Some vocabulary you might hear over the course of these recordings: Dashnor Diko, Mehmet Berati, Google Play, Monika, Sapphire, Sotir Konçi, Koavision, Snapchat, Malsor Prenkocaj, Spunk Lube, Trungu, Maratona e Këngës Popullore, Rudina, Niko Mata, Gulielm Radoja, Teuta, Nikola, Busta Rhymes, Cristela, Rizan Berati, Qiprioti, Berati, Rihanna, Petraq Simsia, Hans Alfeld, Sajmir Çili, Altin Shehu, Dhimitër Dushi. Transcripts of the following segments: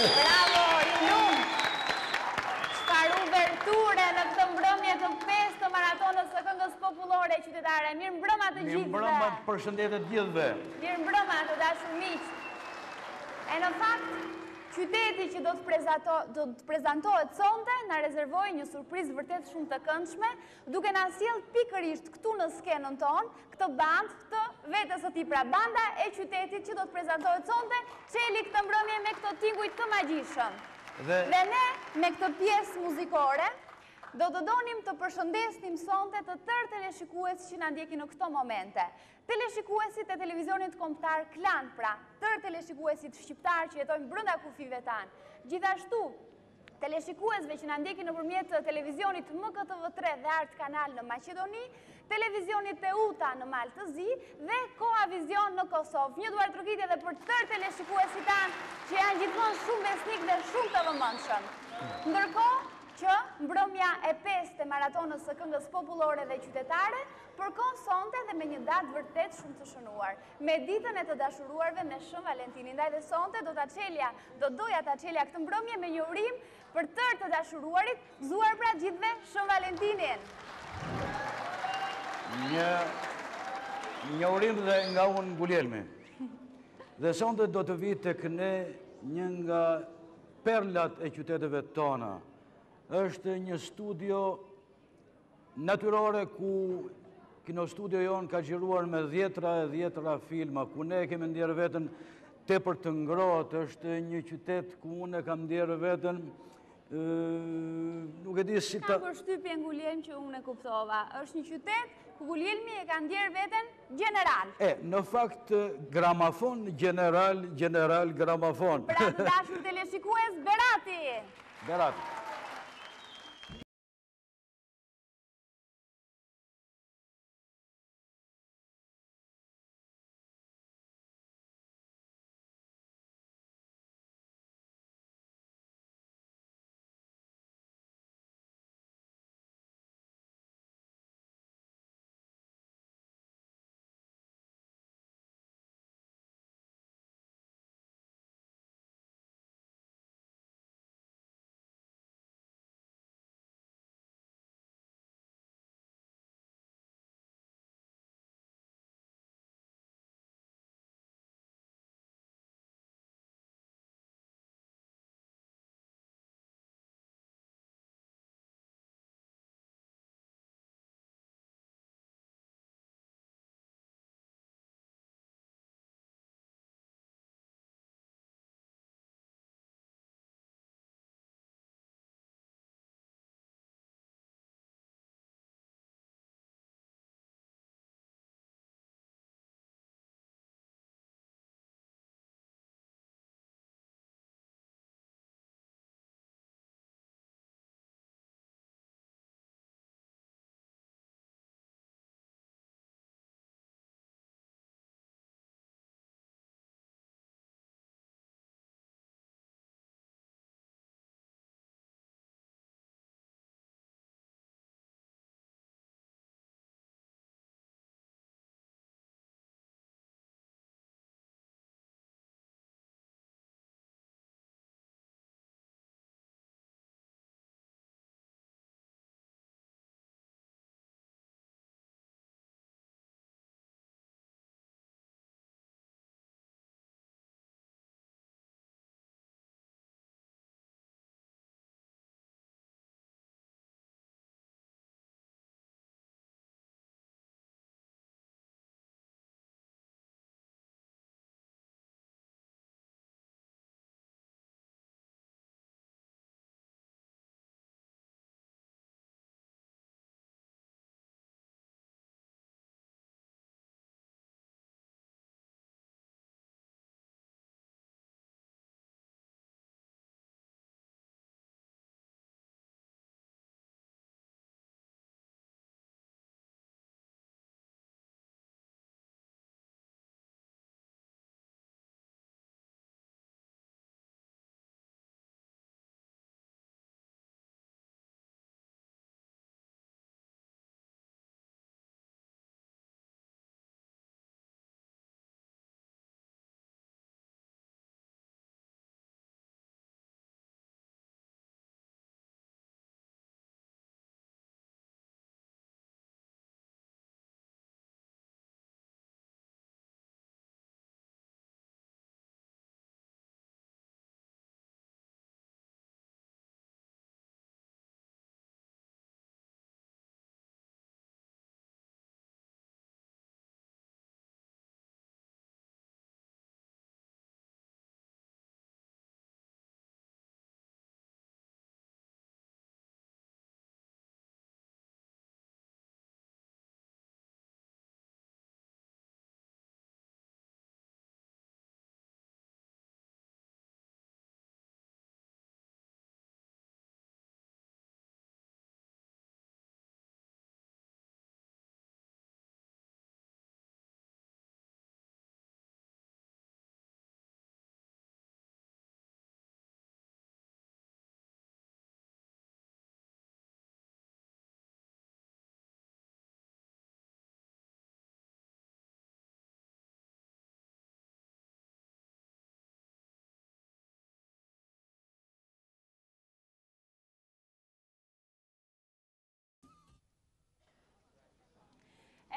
Bravo, Lulum! Çfarë uverture në këtë mbrëmje të 5 të maratonës së këngës popullore qytetare. Mirë mbrëma të gjithëve. Mirë mbrëma të përshëndetje të gjithëve. Mirë mbrëma të dashur miq. E në fakt, qyteti që do të prezantohet sonte na rezervoi një surprizë vërtet shumë të këndshme, duke na sjell pikërisht këtu në skenën tonë këtë bandë të vetës së tij, pra banda e qytetit që do të prezantohet sonte, çeli këtë mbrëmje me këto tinguj të magjishëm. Dhe ne me këtë pjesë muzikore do të donim të përshëndesnim sonte të tërë teleshikues që na ndjekin në këto momente. Teleshikuesit e televizionit kombëtar Klan, pra, tërë teleshikuesit shqiptar që jetojnë brenda kufive tanë. Gjithashtu teleshikuesve që na ndjekin nëpërmjet televizionit MKTV3 dhe Art Canal në Maqedoni, televizionit Teuta në Malë të Zi dhe Koavision në Kosovë. Një duartrokitje edhe për tërë teleshikuesit tan që janë gjithmonë shumë besnik dhe shumë të vëmendshëm. Ndërkohë që mbrëmja e 5 të maratonës së këngës popullore dhe qytetare përkon sonte dhe me një datë vërtet shumë të shënuar. Me ditën e të dashuruarve me Shën Valentinin, ndaj dhe sonte do doja ta çelja këtë mbrëmje me një urim për tërë të dashuruarit, gëzuar pra gjithve Shën Valentinin. Një urim dhe nga unë Gulielmi. Dhe sonte do të vi tek ne një nga perlat e qyteteve tona. Është një studio natyrore ku kino studio jonë ka gjiruar me dhjetra filma, ku ne kemi ndjerë vetën tepër të ngrohtë, është një qytet ku unë kam ndjerë vetën nuk e di si ta... Ka përshtypjen Gulielm që unë e kuptova, është një qytet ku Gulielmi e ka ndjerë vetën general. Në fakt, gramafon, general, gramafon. Pra të dashur teleshikues, Berati!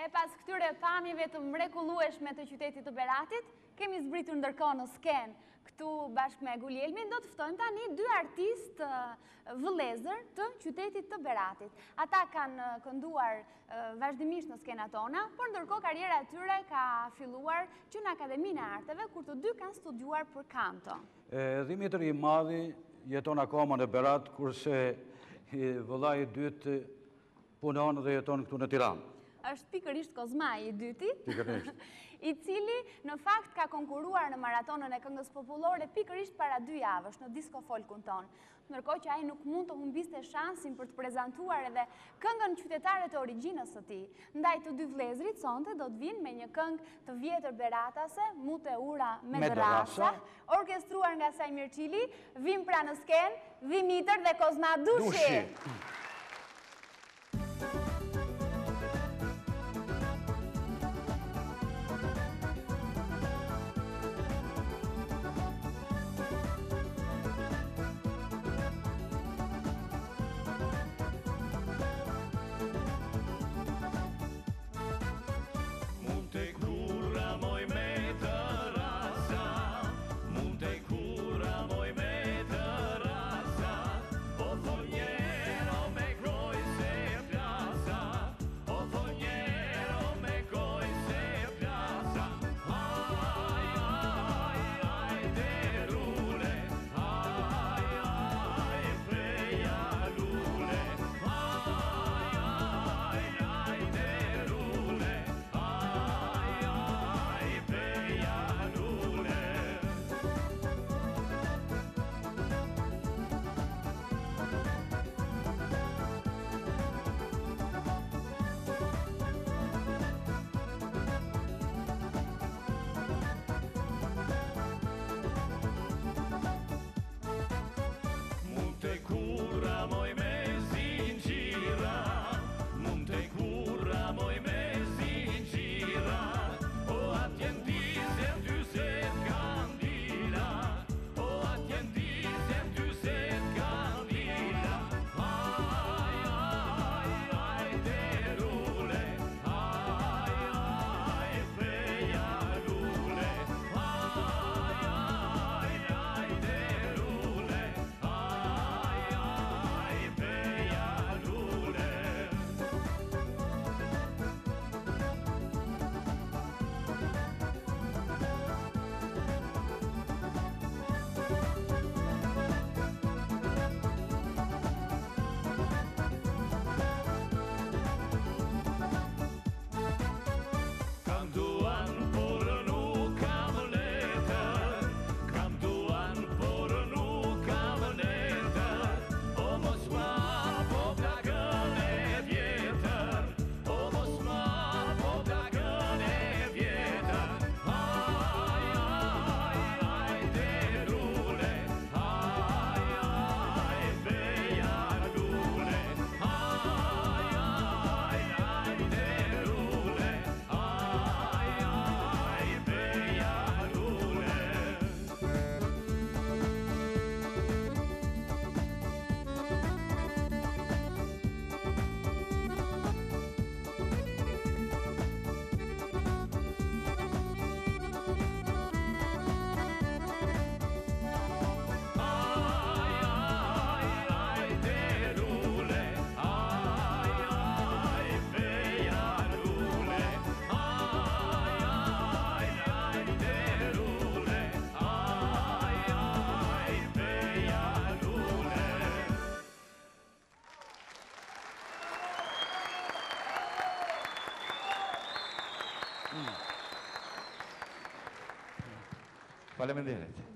E pas këtyre pamjeve të mrekullueshme të qytetit të Beratit, kemi zbritur ndërkohë në sken këtu bashkë me Gulielmin, do të ftojmë tani dy artistë vëllezër të qytetit të Beratit. Ata kanë kënduar vazhdimisht në skenat tona, por ndërkohë karriera e tyre ka filluar që në Akademinë e Arteve, kur të dy kanë studiuar për kanto. Dhimitër i madhi jeton akoma në Berat, kurse vëllai i dytë punon dhe jeton këtu në Tiranë. Është pikërisht Kozma i dyti, i cili në fakt ka konkuruar në Maratonën e Këngës Popullore pikërisht para dy javësh në disko folkun tonë. Ndërkohë që ai nuk mund të humbiste shansin për të prezantuar edhe këngën qytetare të origjinës së tij. Ndaj të dy vëllezrit sonte do të vinë me një këngë të vjetër beratase, Mute ura me dërrasa, orkestruar nga Sajmir Çili, vim pra në sken, Dhimitër dhe Kozma Dushi.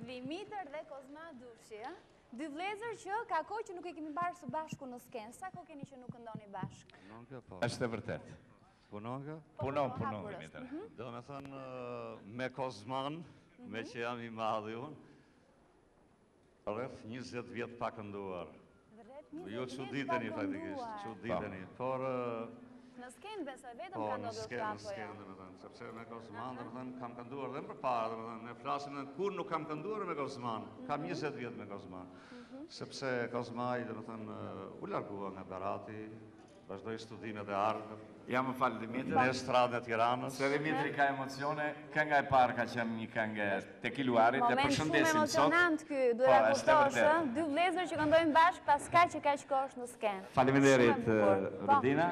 Dhimitër dhe Kozma Dushi, dy vlezër që ka kohë që nuk e kemi parë së bashku në skenë, sa kohë keni që nuk këndoni bashkë? Është e vërtet. Punon, Dhimitër. Do me thënë, me Kozman, me që jam i madhi unë, rreth 20 vjetë pa kënduar. Ju që diteni, faktikisht, që diteni, por... Në skenë, besoj, vetëm ka ndodhë të apo ja? Në skenë, sepse me Kozman, kam kënduar dhe më përpare, në flasin, kur nuk kam kënduar me Kozman, kam 20 vjetë me Kozman, sepse Kozmaj, u largua nga Berati, Vazhdoj studimet e ardhëm. Jam më falë Dimitri. Në stradën e Tiranës. Se Dimitri ka emocione, kënga e parë ka qenë një këngë te Kiluarit dhe përshëndesim sot. Moment shumë emocionant ky, duhet ta kuptosh, dy vëllezër që këndojnë bashkë pas kaq kohësh në skenë. Faleminderit Rudina.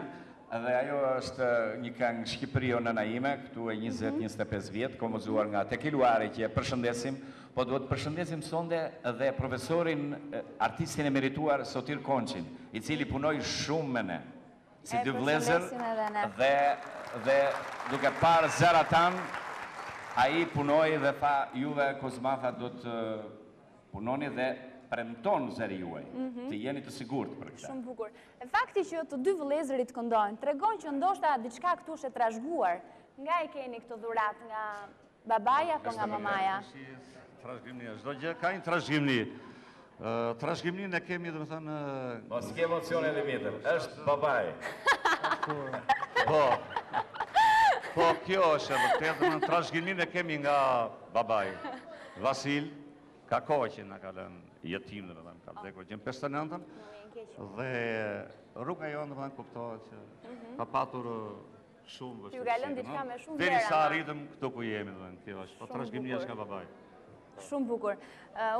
Dhe ajo është një këngë shqiptare nëna ime, këtu e 20-25 vjet, kompozuar nga te Kiluari që e përshëndesim, po duhet përshëndesim sonde edhe profesorin, artistin emerituar Sotir Konçin, I cili punoi shumë me ne. Si dy vlezër dhe duke parë zërat tan, ai punoi dhe tha juve Kozma tha do të punoni dhe premton zëri juaj. Të jeni të sigurt për këtë. Shumë bukur. Fakti që të dy vëllezërit këndojnë tregon që ndoshta diçka këtu është e trashëguar. Nga e keni këtë dhuratë nga babaja apo nga mamaja? Trashëgimni, çdo gjë ka një trashëgimni. Trashëgimnin e kemi, domethënë, mos ke emocione edhe vetëm. Është babai. Po. Po kjo është vërtet, domethënë trashëgimnin e kemi nga babai. Vasil ka kohë që na ka lënë jetim, domethënë, ka vdekur gjën 59-ën. Dhe rruga jonë, domethënë, kuptohet që ka patur shumë vështirësi. Ju ka lënë diçka me shumë vështirësi. Derisa arritëm këtu ku jemi, domethënë, kjo është. Po trashëgimnia është nga babai. Shumë bukur.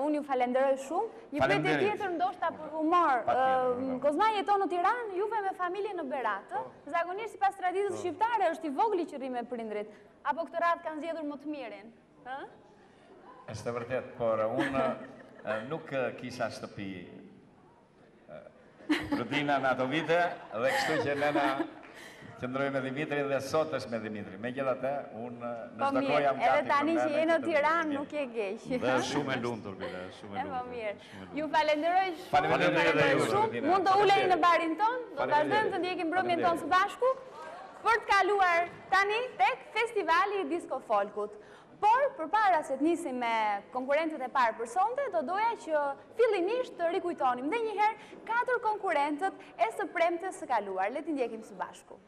Unë ju falenderoj shumë. Një pyetje tjetër ndoshta për humor. Kozma jeton në Tiranë, juve me familje në Beratë. Zakonisht sipas traditës shqiptare është i vogël që rri me prindrit. Apo këtë radhë kanë zgjedhur më të mirin? Ë? Është vërtet, por unë nuk kisha shtëpi. Rudina në ato vite, dhe kështu që nëna qëndroj me Dimitrin dhe sot është me Dimitrin. Megjithatë, unë në çdo kohë jam gati. Edhe tani që jeni në Tiranë nuk e keq. Dhe shumë e lumtur bile, shumë e lumtur. Po mirë. Ju falenderoj shumë. Falenderoj shumë. Mund të uleni në barin ton, do të vazhdojmë të ndjekim mbrëmjen tonë së bashku për të kaluar tani tek festivali I Disco Folkut. Por, përpara se të nisim me konkurrentët e parë për sonte, do doja që fillimisht të rikujtonim edhe një herë katër konkurrentët e së premtes së kaluar. Le t'i ndjekim së bashku.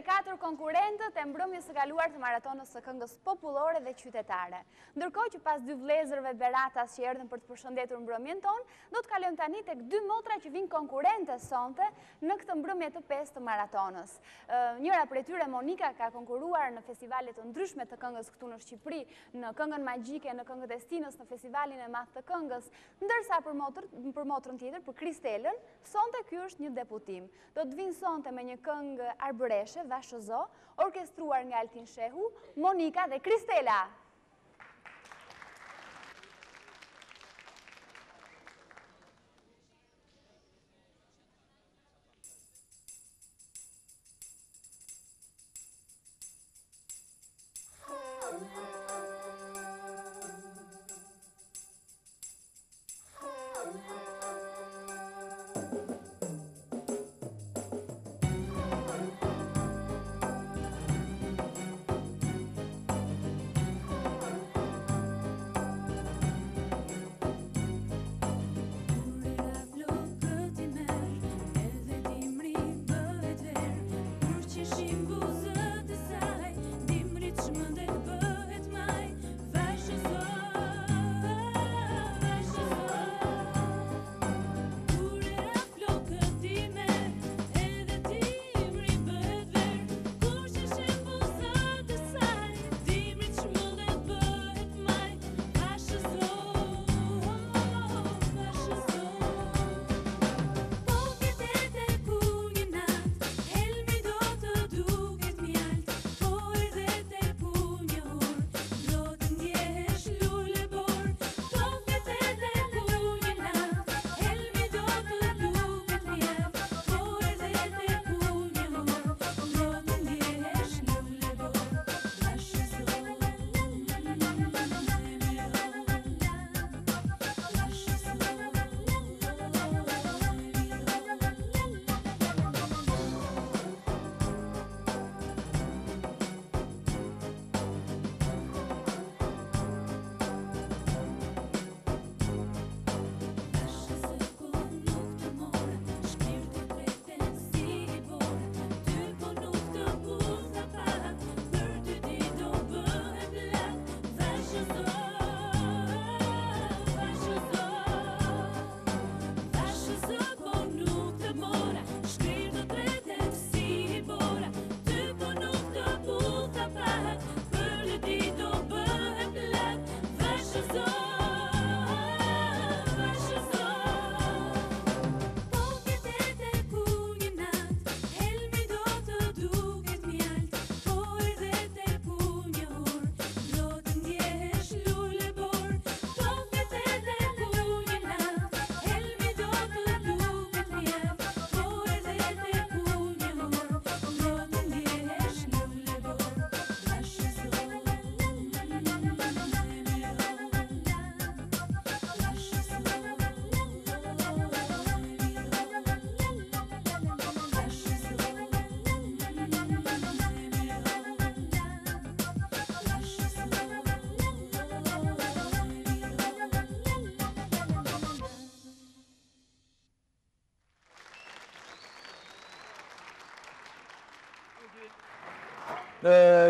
4 konkurrentët e mbrëmjes së kaluar të maratonës së këngës popullore dhe qytetare. Ndërkohë që pas dy vëllezërve Beratas që erdhën për të përshëndetur mbrëmjen tonë, do të kalojmë tani tek dy motra që vijnë konkurrente sonte në këtë mbrëmje të pestë të maratonës. Njëra prej tyre, Monika, ka konkuruar në festivale të ndryshme të këngës këtu në Shqipëri, në Këngën Magjike, në Këngët e Stinës, në Festivalin e Madh të Këngës, ndërsa për motrën tjetër, për Cristelën, sonte ky është një deputim. Do të vinë sonte me një këngë arbëreshe, vashëzo, orkestruar nga Altin Shehu, Monika dhe Cristela.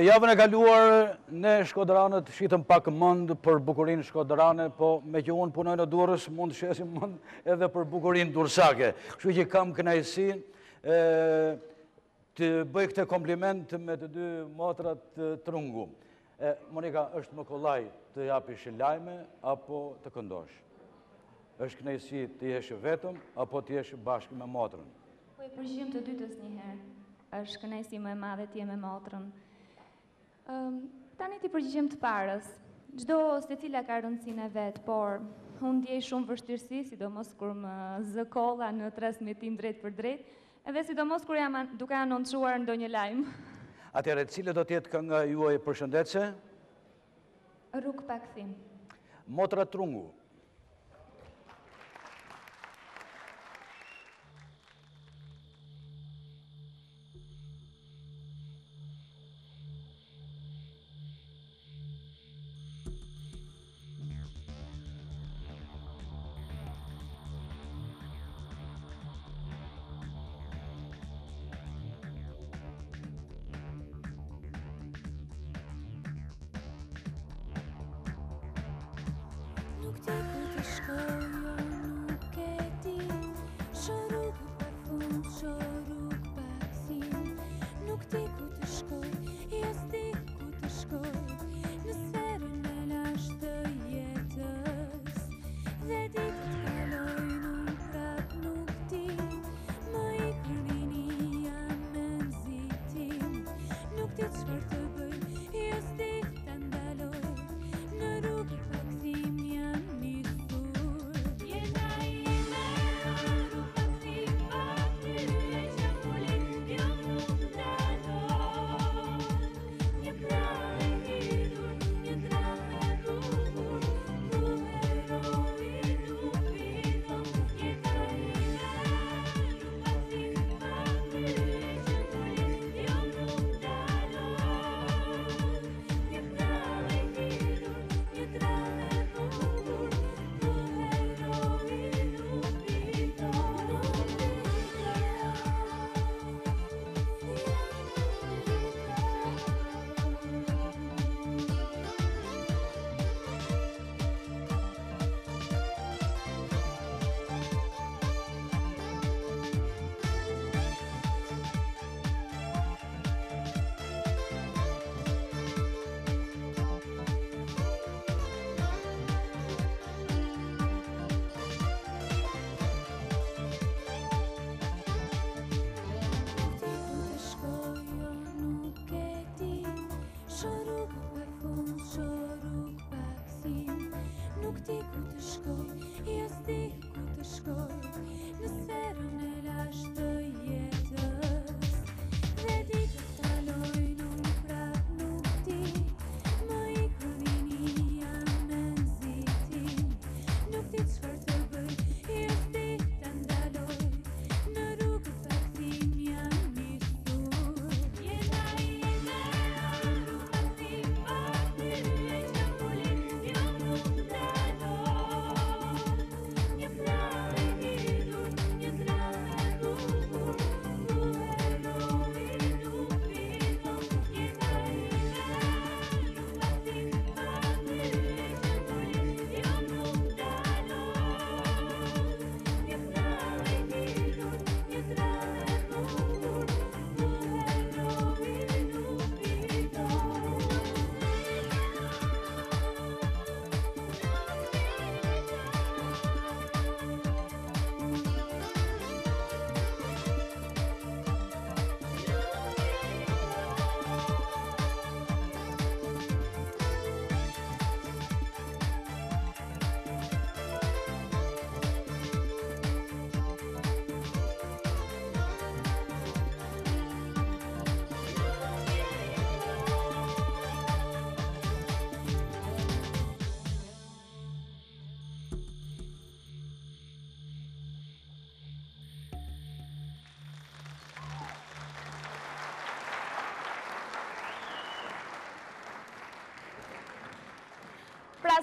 Javën e kaluar, ne shkodranët shitëm pak mënd për bukurinë shkodrane, po me që unë punoj në Durrës, mund të shesim mënd edhe për bukurinë dursake. Kështu që kam kënaqësinë të bëj këtë kompliment me të dy motrat Trungu. Monika, është më kollaj të japish lajme apo të këndosh? Është kënaqësi të jesh vetëm apo të jesh bashkë me motrën? Po e përgjigjem të dytës një herë. Është kënaqësi më e madhe ti e me motrën. Tani ti përgjigjem të parës. Çdo secila ka rëndësinë e vet, por unë ndjej shumë vështirësi, sidomos kur më zë kolla në transmetim drejt për drejt, edhe sidomos kur jam duke anoncuar ndonjë lajm. Atëherë, cila do të jetë kënga juaj përshëndetse? Rrug pa kthim. Motra Trungu.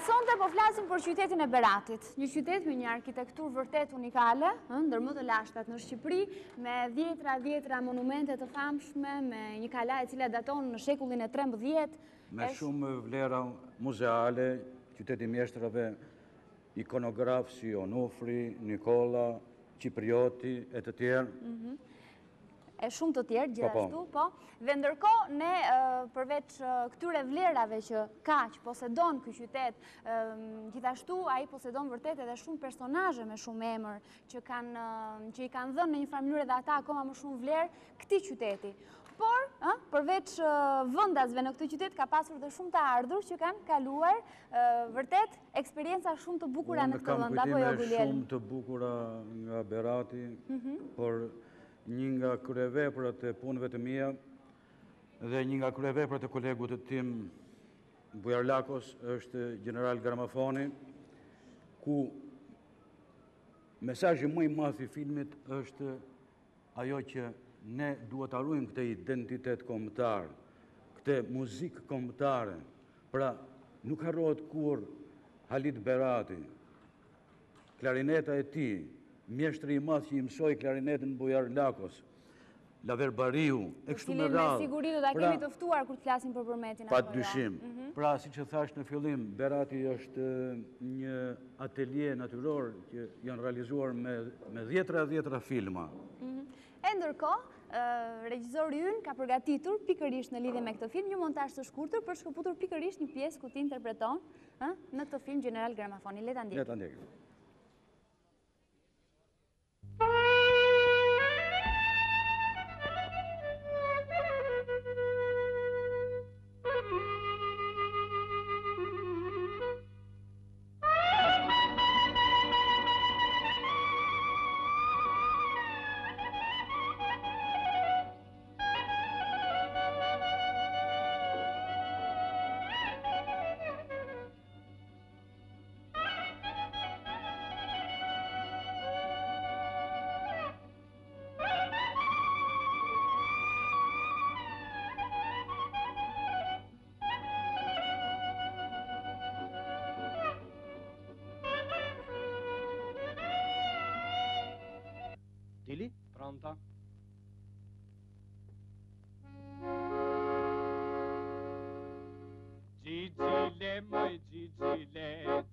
Sonte po flasim për qytetin e Beratit, një qytet me një arkitekturë vërtet unikale, ndër më të lashtat në Shqipëri, me dhjetra monumente të famshme, me një kala e cila daton në shekullin e 13. Me shumë vlera muzeale, qyteti mjeshtrave, ikonograf si Onufri, Nikola, Ciprioti e të tjerë. E shumë të tjerë, gjithashtu, po. Dhe ndërkohë, ne përveç këtyre vlerave që ka, që posedon ky qytet, gjithashtu ai posedon vërtet edhe shumë personazhe me shumë emër që i kanë dhënë në një farë mënyrë edhe ata akoma më shumë vlerë këtij qyteti. Por, përveç vendasve në këtë qytet ka pasur dhe shumë të ardhur që kanë kaluar vërtet eksperienca shumë të bukura në këtë vend, apo jo, Gulielm? Shumë të bukura nga Berati, por një nga kryeveprat e punëve të mia dhe një nga kryeveprat e kolegut të tim Bujarlakos është General Gramafoni, ku mesazhi më i madh i filmit është ajo që ne duhet ta ruajmë këtë identitet kombëtar, këtë muzikë kombëtare. Pra nuk harrohet kur Halit Berati, klarineta e tij, mjeshtri i madh që i mësoi klarinetën Bujarlakos, Laver Bariu, e kështu me radhë. Me siguri do ta kemi të ftuar kur të flasim për përmetin apo. Padyshim. Pra, siç e thash në fillim, Berati është një atelier natyror që janë realizuar me 10 filma. E ndërkohë, regjizori ynë ka përgatitur pikërisht në lidhje me këtë film një montazh të shkurtër për shkëputur pikërisht një pjesë ku ti interpreton në këtë film General Gramafoni. Le ta ndjekim. Pronta. Gigile măi fushăse,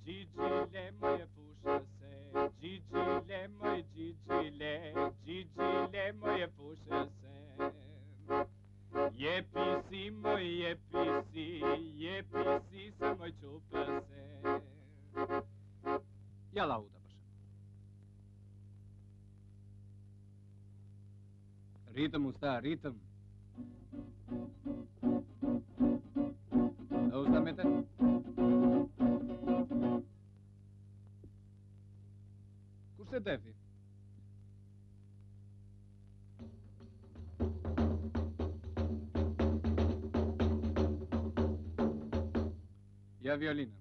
gigile măi fushăse. E pisi, să mă ciupăse. Ia laudă. Ritëm, usta, ritëm. Da, usta, mete? Kur se defi? Ja violinën.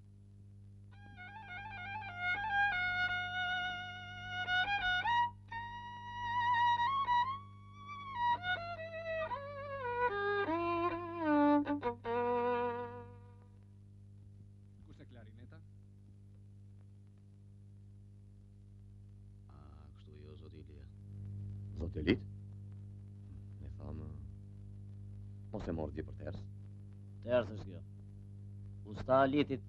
Usta Alitit,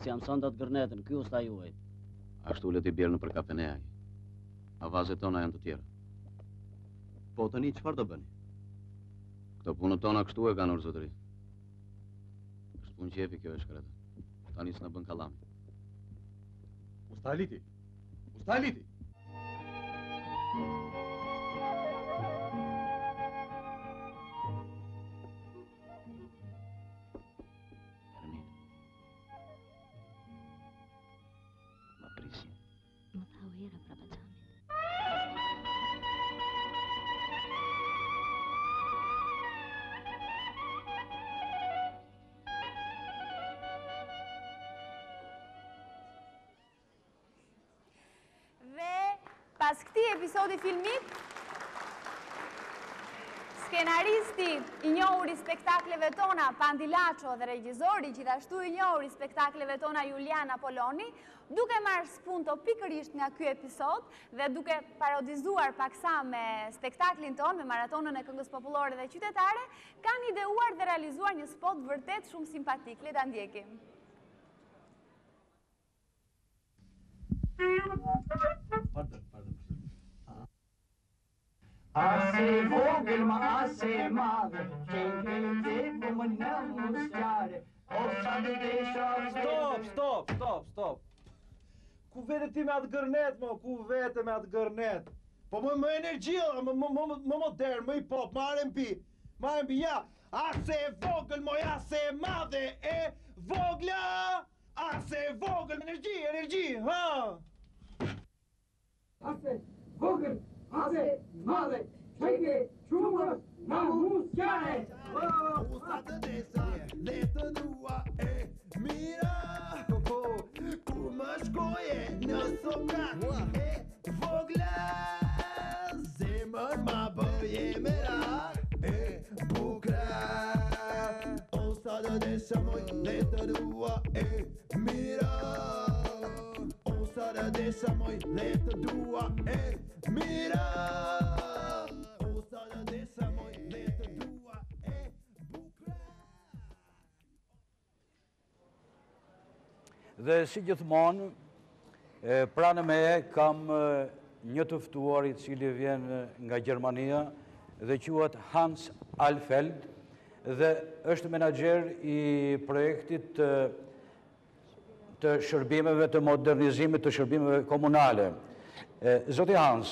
si jam son do të gërnetën, kjo usta juaj. Ashtu le t'i bjerë në për kafeneaj. Avazet tona janë të tjera. Po tani, qëfar do bëni? Këto punët tona kështu e kanë urzotëri. Kështë punë qefi kjo e shkretë. Tani së në bën kalami. Usta Aliti! Usta Aliti! Pas këti episodi filmit, skenaristi i njohur i spektakleve tona Pandilaço dhe regjizori, gjithashtu i njohur i spektakleve tona Juliana Poloni, duke marrë spunto pikërisht nga ky episod dhe duke parodizuar paksa me spektaklin ton, me Maratonën e Këngës Popullore dhe Qytetare, kanë ideuar dhe realizuar një spot vërtet shumë simpatik. Le ta ndjekim. Ase vogel ma ase madhe, qenjte po më në muskare, o sa të desha vete... Stop! Ku vete ti me atë gërnet, mo, Po më energjilë, më modern, më hip-hop, më R&B, ja! Ase vogel, moj ase madhe, e vogla! Ase vogel, energji, ha! Ase vogel! Ase, madhe, qenke, qumër, namus, qare! Usta të desa, le të dua e mira, ku më shkoje në sokak e vogla, zemër ma bëje mera e bukra. Usta të desa, moj, le të dua e mira, usta të desa, moj, le të dua e mira. Mira, usta të desa. Dhe si gjithmonë, pranë meje kam një të ftuar I cili vjen nga Gjermania dhe quhet Hans Alfeld dhe është menaxher I projektit të shërbimeve të modernizimit të shërbimeve komunale. Zoti Hans,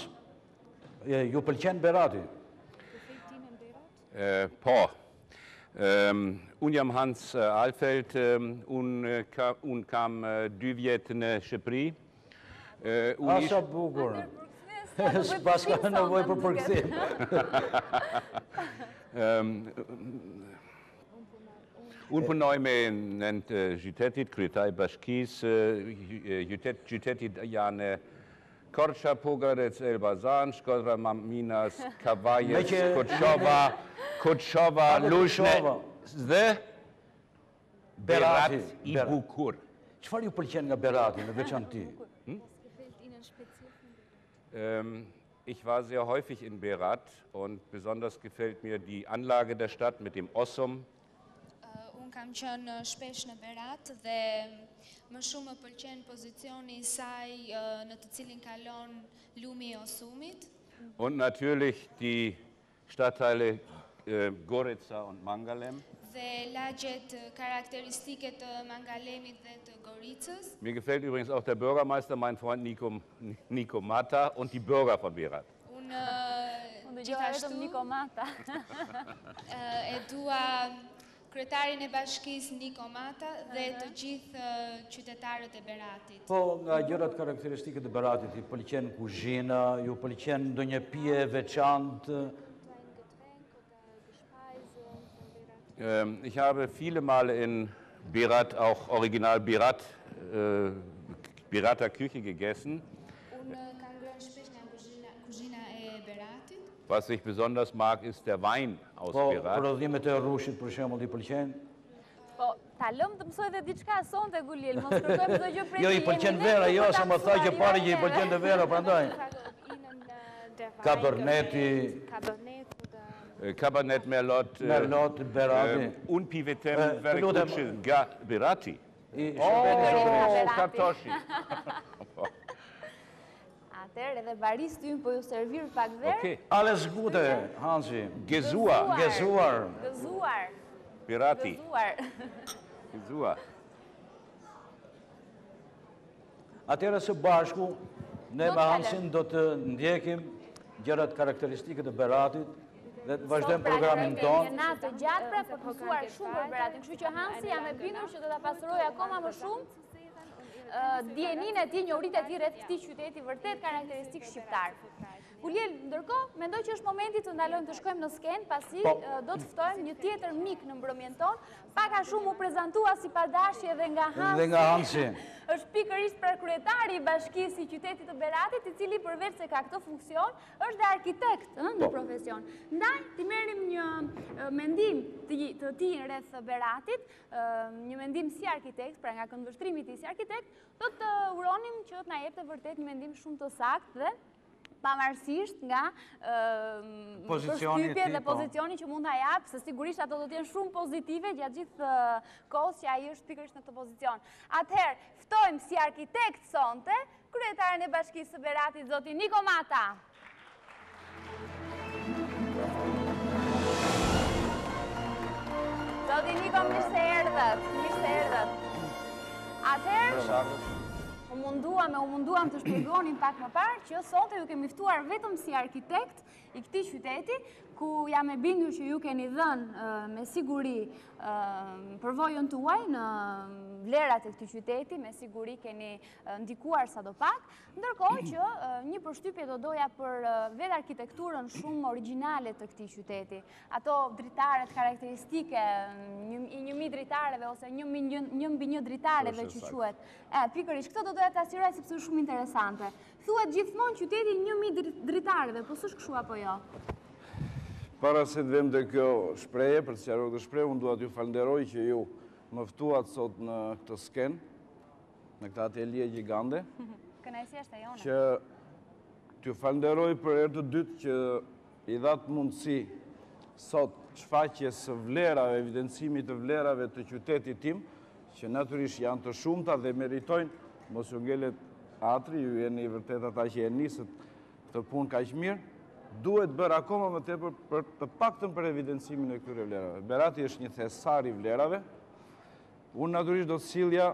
ju pëlqen Berati? Po. Unë jam Hans Alfeld, unë kam 2 vjetë në Shqipëri. Asa bukur, s'paska nevojë për përkthim. Unë punoj me në qytetit, kryetar I bashkisë, qytetit janë Korça, Pogarec, Elbasan, Shkodra, Maminas, Kavajec, Kutshova, Lushne dhe Berat I bukur. Çfarë ju pëlqen nga Berati në veçanti? Ich war sehr häufig in Berat und besonders gefällt mir die Anlage der Stadt mit dem Ossum. Unë kam qenë shpesh në Berat dhe më shumë më pëlqen pozicioni I saj në të cilin kalon lumi I Osumit. Und natürlich die Stadtteile Gorica und Mangalem. Dhe lagjet karakteristike të Mangalemit dhe të Goricës. Mir gefällt übrigens auch der Bürgermeister, mein Freund Niko Mata und die Bürger von Berat. Unë gjithashtu Niko Mata. E dua Kryetarin e bashkisë Niko Mata dhe të gjithë qytetarët e Beratit. Po, nga gjërat karakteristike të Beratit, ju pëlqen kuzhina, ju pëlqen ndonjë pije veçantë. Ich habe viele Male in Berat auch original Berater Küche gegessen. Was ich besonders mag, ist der Wein aus Berat. Po, ta lëm të mësoj dhe diçka sonte Gulielm, mos kërkojmë çdo gjë prej. Jo, I pëlqen vera, jo, sa më tha që parë që I pëlqen të vera, prandaj. Cabernet Merlot Berati. Und Pivetem Verkutsche Berati. Oh, Kartoshi. Atëherë edhe baristi ynë po ju servir pak verë. Alles gute, Hansi. Gezuar. Berati. Gezuar. Atëherë së bashku ne me Hansin do të ndjekim gjërat karakteristike të Beratit. Dhe të vazhdojmë programin tonë. Sot pra kemi të gjatë pra për mësuar shumë për Beratin. Kështu që Hansi jam e bindur që do ta pasuroj akoma më shumë dijenin e tij, njohuritë e tij rreth këtij qyteti vërtet karakteristik shqiptar. Guliel, ndërkohë mendoj që është momenti të ndalojmë të shkojmë në skenë, pasi do të ftojmë një tjetër mik në mbrëmjen tonë, pak a shumë u prezantua sipas dashjes edhe nga Hansi. Dhe nga Hansi. Është pikërisht pra kryetari I bashkisë I qytetit të Beratit, I cili përveç se ka këtë funksion, është dhe arkitekt në profesion. Ndaj, ti merrim një mendim të tij rreth Beratit, një mendim si arkitekt, pra nga këndvështrimi I tij si arkitekt, do të uronim që na jepte vërtet një mendim shumë të saktë dhe pavarësisht nga përshtypjet dhe pozicioni që mund ta jap, se sigurisht ato do të jenë shumë pozitive gjatë gjithë kohës që ai është pikërisht në këtë pozicion. Atëherë, ftojmë si arkitekt sonte kryetaren e Bashkisë së Beratit, zotin Niko Mata. Zotin Niko, mirë se erdhët, mirë se erdhët. Atëherë, u munduam të shpjegonin pak më parë që sonte ju kemi ftuar vetëm si arkitekt I këtij qyteti, ku jam e bindur që ju keni dhënë me siguri përvojën tuaj në vlerat e këtij qyteti, me siguri keni ndikuar sadopak, ndërkohë që një përshtypje do doja për vetë arkitekturën shumë origjinale të këtij qyteti. Ato dritaret karakteristike I njëmi dritareve ose një mbi një dritareve që quhet. Pikërisht këto do doja ta asiroj sepse është shumë interesante. Thuhet gjithmonë qyteti 1000 dritarëve, po s'është kështu apo jo? Para se të vëmë te kjo shprehje, për të sqaruar këtë shprehje, unë dua t'ju falenderoj që ju më ftuat sot në këtë sken, në këtë atelje gjigande. Kënaqësia është jone. Që t'ju falenderoj për herë të dytë që I dhat mundësi sot shfaqjes së vlerave, evidencimit të vlerave të qytetit tim, që natyrisht janë të shumta dhe meritojnë mos u ngelet atri, ju jeni vërtet ata që e nisët këtë punë kaq mirë, duhet bërë akoma më tepër për të paktën për evidencimin e këtyre vlerave. Berati është një thesar i vlerave. Unë natyrisht do të sillja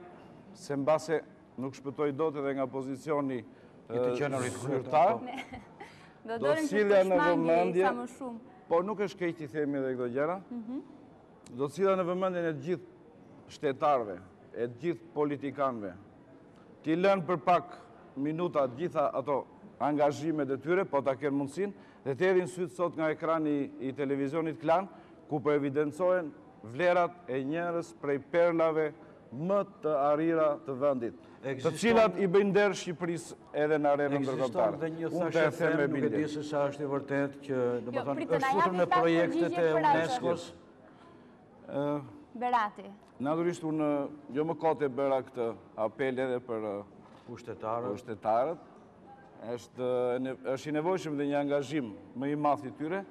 se mbase nuk shpëtoj dot edhe nga pozicioni i të qenurit kryetar. Do sillja në vëmendje, po nuk është keq i themi edhe këto gjëra. Do sillja në vëmendjen e të gjithë shtetarëve, e gjithë politikanëve. Ti lënë për pak minuta gjitha ato angazhimet e tyre, po ta kenë mundësinë, dhe të errin sytë sot nga ekrani i televizionit Klan, ku po evidencohen vlerat e njerëz prej perlave më të arrira të vendit, të cilat i bëjnë der Shqipërisë edhe në arenën ndërkombëtare. Unë të e them me bindje. Nuk e di se sa është i vërtetë që, domethënë, është futur në projektet e UNESCO-s. Berati. Natyrisht unë jo më kot e bëra këtë apel edhe për pushtetarët. Është i nevojshëm dhe një angazhim më i madh i tyre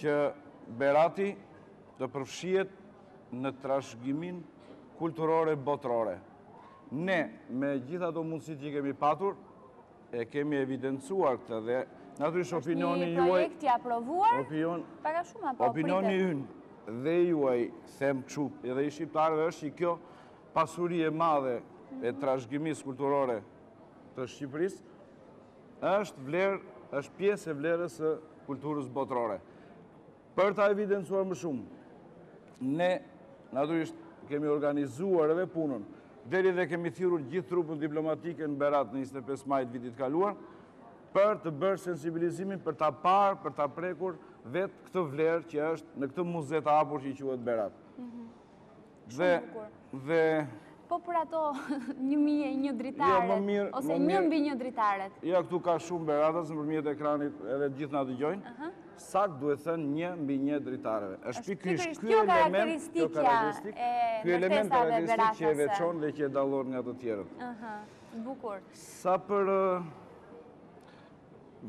që Berati të përfshihet në trashëgimin kulturore botërore. Ne me gjitha ato mundësi që kemi patur e kemi evidencuar këtë dhe natyrisht opinioni juaj, është një projekt i aprovuar para shumë apo opinioni ynë dhe juaj, them çu, edhe i shqiptarëve është që kjo pasuri e madhe e trashëgimisë kulturore të Shqipërisë është vlerë, është pjesë e vlerës së kulturës botërore. Për ta evidencuar më shumë, ne natyrisht kemi organizuar edhe punën, deri dhe kemi thirrur gjithë trupën diplomatike në Berat në 25 maj të vitit kaluar, për të bërë sensibilizimin, për ta parë, për ta prekur vetë këtë vlerë që është në këtë muze të hapur që i quhet Berat. Dhe... Po për ato 1001 dritaret, ose 1 mbi 1 dritaret. Ja, këtu ka shumë Beratës nëpërmjet ekranit edhe gjithë na dëgjojnë. Sakt duhet thënë 1 mbi 1 dritareve. Është pikërisht kjo karakteristikë që e veçon dhe që e dallon nga të tjerët. Bukur. Sa për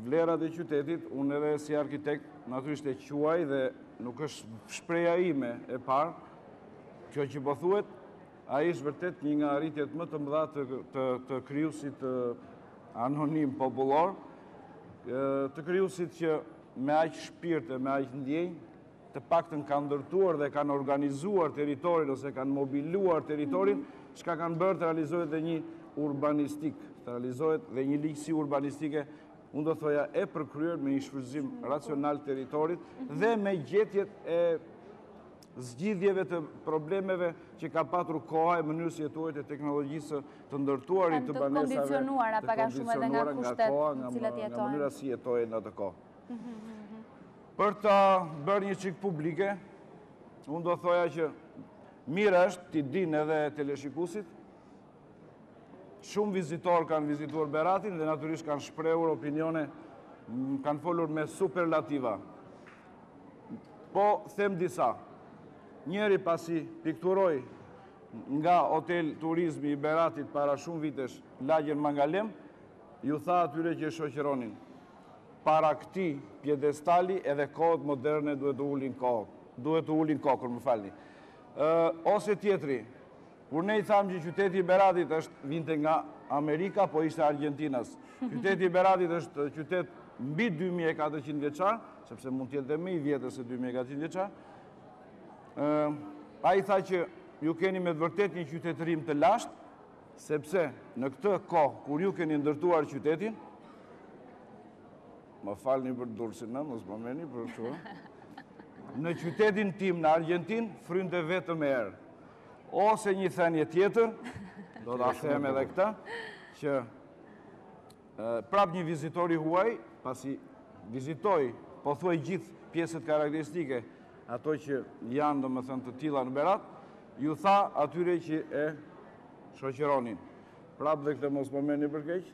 vlerat e qytetit, unë edhe si arkitekt natyrisht e quaj dhe nuk është shpreha ime e parë, kjo që po thuhet, ai është vërtet një nga arritjet më të mëdha të krijuesit anonim popullor, të krijuesit që me aq shpirt e me aq ndjenjë, të paktën kanë ndërtuar dhe kanë organizuar territorin ose kanë mobiluar territorin, çka kanë bërë të realizohet dhe një urbanistik, të realizohet dhe një ligësi urbanistike unë do thoja e përkryer me një shfrytëzim racional territorit dhe me gjetjet e zgjidhjeve të problemeve që ka patur koha e mënyrës jetuar të teknologjisë të ndërtuarit të banesave, të kondicionuara nga koha, nga mënyra si jetojë në atë kohë. Për ta bërë një çik publike, unë do thoja që mirë është t'i dinë edhe teleshikuesit. Shumë vizitorë kanë vizituar Beratin dhe natyrisht kanë shprehur opinione, kanë folur me superlativa. Po, them disa. Njeri pasi pikturoi nga hotel turizmi i Beratit para shumë vitesh lagjen Mangalem, ju tha atyre që shoqëronin. Para këtij piedestali edhe kohët moderne duhet të ulin kokën. Duhet të ulin kokën, më falni. Ose tjetri, kur ne i thamë që qyteti i Beratit është vinte nga Amerika, po ishte Argentinas. Qyteti i Beratit është qytet mbi 2400 vjeçar, sepse mund tjetë dhe më i vjetër se 2400 vjeçar. Ai tha që ju keni me të vërtet një qytetërim të lashtë, sepse në këtë kohë, kur ju keni ndërtuar qytetin, më falni për dursin, mos më merrni për çfarë. Në qytetin tim në Argentinë, frynte vetëm erë. Ose një thënie tjetër, do ta them edhe këtë, që prap një vizitor i huaj, pasi vizitoi pothuaj gjithë pjesët karakteristike, ato që janë domethënë të tilla në Berat, ju tha atyre që e shoqëronin. Prap dhe këtë mos më merrni për keq,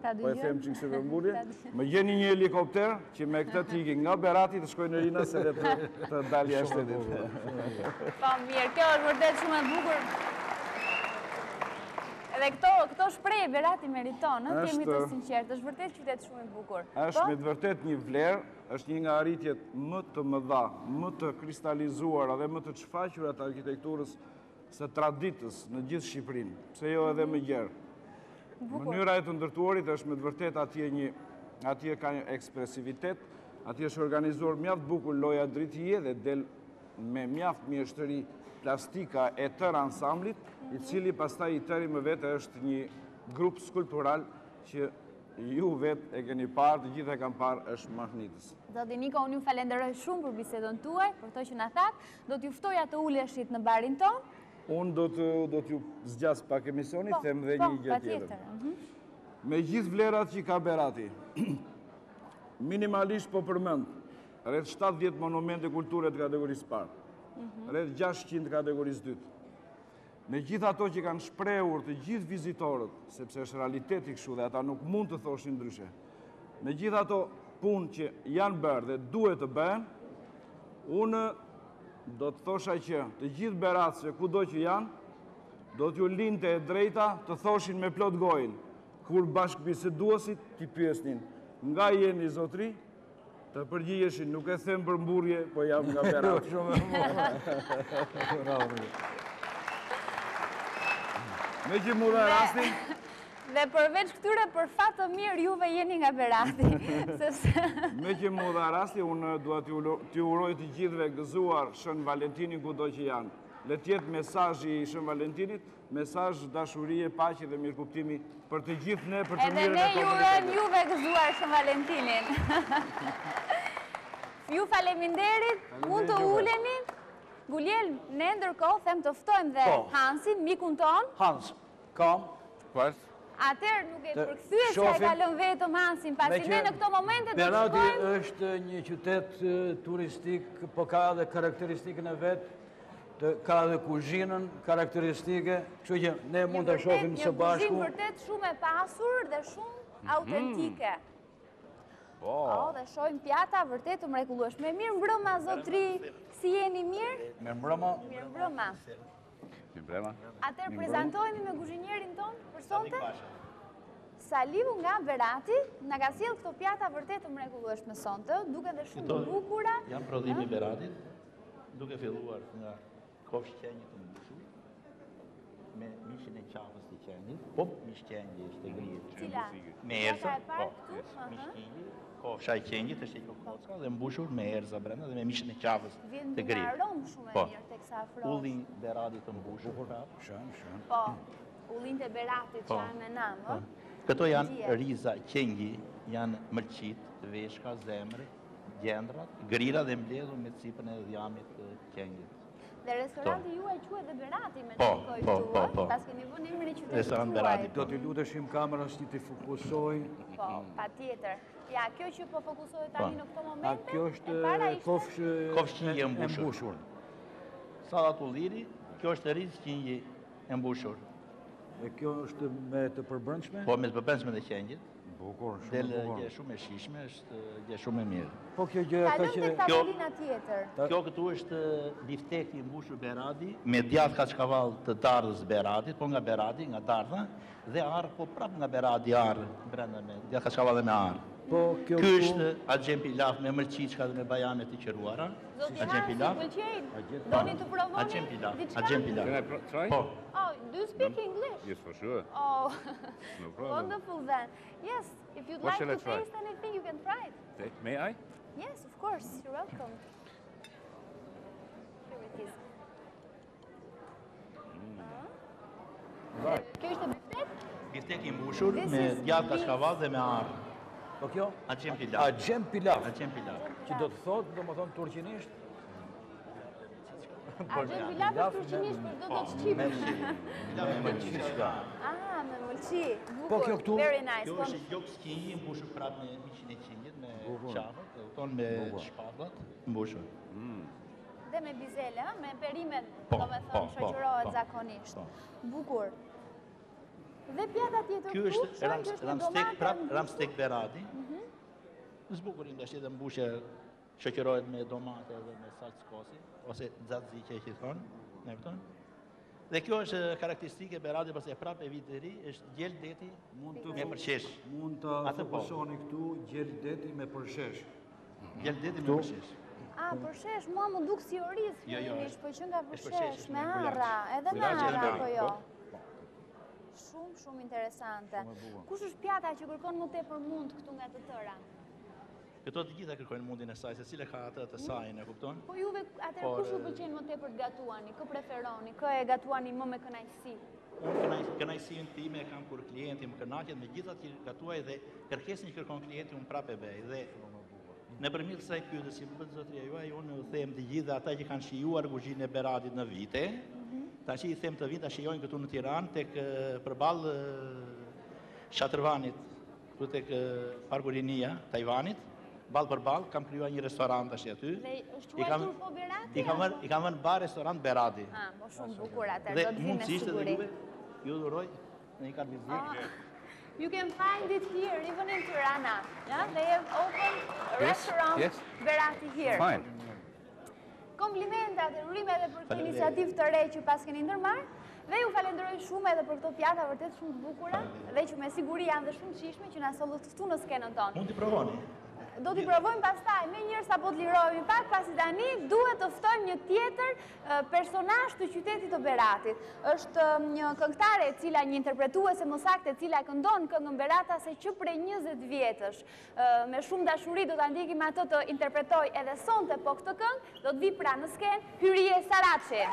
po e them çik se vëmbulje, më gjeni një helikopter që me këtë tiki nga Berati të shkojnë në Rinë se dhe të dalë jashtë shtetit. Po mirë, kjo është vërtet shumë e bukur. Edhe këto shprehje Berati meriton, jemi të sinqertë, është vërtet qytet shumë i bukur. Është me të vërtet një vlerë, është një nga arritjet më të mëdha, më të kristalizuara dhe më të çfaqura të arkitekturës së traditës në gjithë Shqipërinë, pse jo edhe më gjerë. Mënyra e të ndërtuarit është me të vërtetë atje ka një ekspresivitet, atje është organizuar mjaft bukur loja dritije dhe del me mjaft mjeshtëri plastika e tërë ansamblit, i cili pastaj i tëri më vetë është një grup skulptural që ju vetë e keni parë, të gjithë e kam parë, është mahnitës. Zoti Niko, unë ju falenderoj shumë për bisedën tuaj, për to që na thatë, do t'ju ftoja të uleshit në barin tonë. Unë do t'ju zgjas pak emisionit, them dhe një gjë tjetër. Me gjithë vlerat që ka Berati, minimalisht po përmend, rreth 70 monumente kulture të kategorisë parë, rreth 600 kategorisë dytë. Me gjithë ato që kanë shprehur të gjithë vizitorët, sepse është realiteti kështu dhe ata nuk mund të thoshin ndryshe. Me gjithë ato punë që janë bërë dhe duhet të bëhen, unë do të thosha që të gjithë beratësve kudo që janë, do t'ju linte e drejta të thoshin me plot gojën, kur bashkëbiseduesit t'i pyesnin, nga jeni zotëri, të përgjigjeshin, nuk e them për mburje, po jam nga Berati. Me që mu dhe rastin? Dhe përveç këtyre, për fatë mirë, juve jeni nga Berati. Me që mu dhe rastin, unë duhet t'ju uroj të gjithve gëzuar Shën Valentinin kudo që janë. Le tjetë mesajji i Shën Valentinit, mesajj dashurie, paqe dhe mirëkuptimi për të gjithë ne, për të mirë në komunitet. Edhe ne ju urojmë juve gëzuar Shën Valentinin. Ju faleminderit, mund të ulemi. Gulielm, ne ndërkohë, them të ftojmë dhe Hansin, mikun ton. Hans, kam, përst. Atër nuk e përkëthyë se e kalon vetëm Hansin, pasi ne në këto momente të shkojmë. Berati është një qytet turistik, po ka dhe karakteristikën e vetë, ka dhe kuzhinën karakteristike, kështu që ne mund të shofim së bashku. Një kuzhinë vërtet shumë e pasur dhe shumë autentike. Dhe shojmë pjata, vërtet të mrekulluesh. Me mirë mbrëma, zotri, si jeni mirë? Me mbrëma. Mirë mbrëma. Atër prezentojme me kuzhinjerin tonë për sonte? Saliu nga Berati, nga ka sjell këto pjata vërtet të mrekulluesh me sonte, duke dhe shumë të bukura. Jam prodhimi Beratit, duke filluar nga kofsh qenjit të mbushur, me mishin e qafës të qenjit, pop mish qenjit është e grijet. Cila? Me erzën, mish qenjit. Kofsha e qenjit është e kokocka dhe mbushur me erza brenda dhe me mishin e qafës të gri. Vjen nga Romë shumë e mirë tek sa afrohet. Ullin Berati të mbushur. Shumë. Po, ullin të Berati që janë me namë. Këto janë riza qenji, janë mërqit, veshka, zemre, gjendrat, grira dhe mbledhur me cipën e dhjamit të qenjit. Dhe restoranti ju e quaj dhe Berati me të kojë tuaj, pas keni vënë emrin qytetit tuaj. Do t'i luteshim kamerës që t'i fokusoj. Po, pa tjetër. Ja, kjo që po fokusoj tani në këto momente, e para ishte... Kofshë qinje e mbushur. Salat ulliri, kjo është rizë qinje e mbushur. E kjo është me të përbërndshme? Po, me të përbërndshme dhe qenjit. Bukur, shumë bukur. Dhe shumë e shishme, dhe shumë e mirë. Po kjo gjëja ka që... Kalëm të tavolina tjetër. Kjo këtu është biftekti mbushur Berati, me djath kaçkavall të dardhës Beratit, po nga Berati, nga dardha, dhe arë, po prap nga Berati arë, brenda me djath kaçkavall dhe me arë. Po kjo... Kjo është agjem pilaf me mërqiçka dhe me bajame të qëruara. Zoti Hansi, pëlqejnë? Doni të provoni diçka? Agjem pilaf. Do you speak English? Yes, for sure. Oh, no problem. Wonderful then. Yes, if you'd like to taste anything, you can try it. May I? Yes, of course. You're welcome. Here it is. Kjo është biftek? Biftek i mbushur me djath kaçkavall dhe me arë. Po kjo? Agjem pilaf. Agjem pilaf. Agjem pilaf. Që do të thotë, do më thonë turqinisht? Agjem pilaf e turqinisht për do të shqipë. Me mëlqi. Me mëlqi. Bukur, very nice. Kjo është gjokë skinji, mbushur prapë me miqin e qinjit, me qafët, dhe utonë me shpatlat, mbushur. Dhe me bizele, me perimet, do me thonë, shoqërohet zakonisht. Bukur. Dhe pjata tjetër këtu, shojnë që është domata mbushur. Ramstek Berati. Zbukurin dhe shqe dhe mbushe shëqërojt me domate dhe me salcë kosi, ose dzatëzi që e që thonë. Dhe kjo është karakteristike Berati, përse prapë e vitëri, është gjellë deti me përshesh. Mund të fokusoni këtu gjellë deti me përshesh. Gjellë deti me përshesh. A, përshesh, mua më duk si oris, fillimisht, po që nga përshesh, me arra, edhe me arra, po jo. Shumë, shumë interesante. Kush është pjata që kërkon më tepër mund këtu nga të tëra? Këto të gjitha kërkojnë mundin e saj, se cile ka atë të sajnë, e kupton? Po juve, atër kush u pëlqen më tepër të gatuani, kë preferoni, kë e gatuani më me kënaqësi? Unë kënaqësinë time e kam kur klienti më kënaqet, megjithatë që gatuaj dhe kërkesën që kërkon klienti unë prapë e bëj dhe nëpërmjet kësaj pyetje si bëhet zotëria juaj, unë u them të gjithë ata që kanë shijuar kuzhinën e Beratit në vite, tash i them të vinë ta shijojnë këtu në Tiranë tek përballë Shatërvanit, këtu tek Parku Rinia, Tajvanit. Ball për ball, kam krijuar një restorant tash aty. I kam vënë bar restorant Berati. Ah, po shumë bukur atë. Dhe mundësisht edhe juve, ju duroj në një karvizë. You can find it here, even in Tirana. Yeah, they have opened a restaurant Berati here. Fine. Komplimentat e rrimet për këtë iniciativë të re që pas keni ndërmarrë. Dhe ju falenderoj shumë edhe për këto pjata vërtet shumë të bukura dhe që me siguri janë dhe shumë shishme që na solluftun në skenën tonë. Mund t'i provoni. Do t'i provojmë pastaj, me njërë sa po t'lirojmë pak, pasi tani duhet të ftojmë një tjetër personazh të qytetit të Beratit. Është një këngëtare e cila një interpretuese më saktë e cila këndon këngën Berata se që prej 20 vjetësh. Me shumë dashuri do ta ndjekim atë të interpretoj edhe sonte, po këtë këngë do të vi pra në skenë Hyrie Saraçi.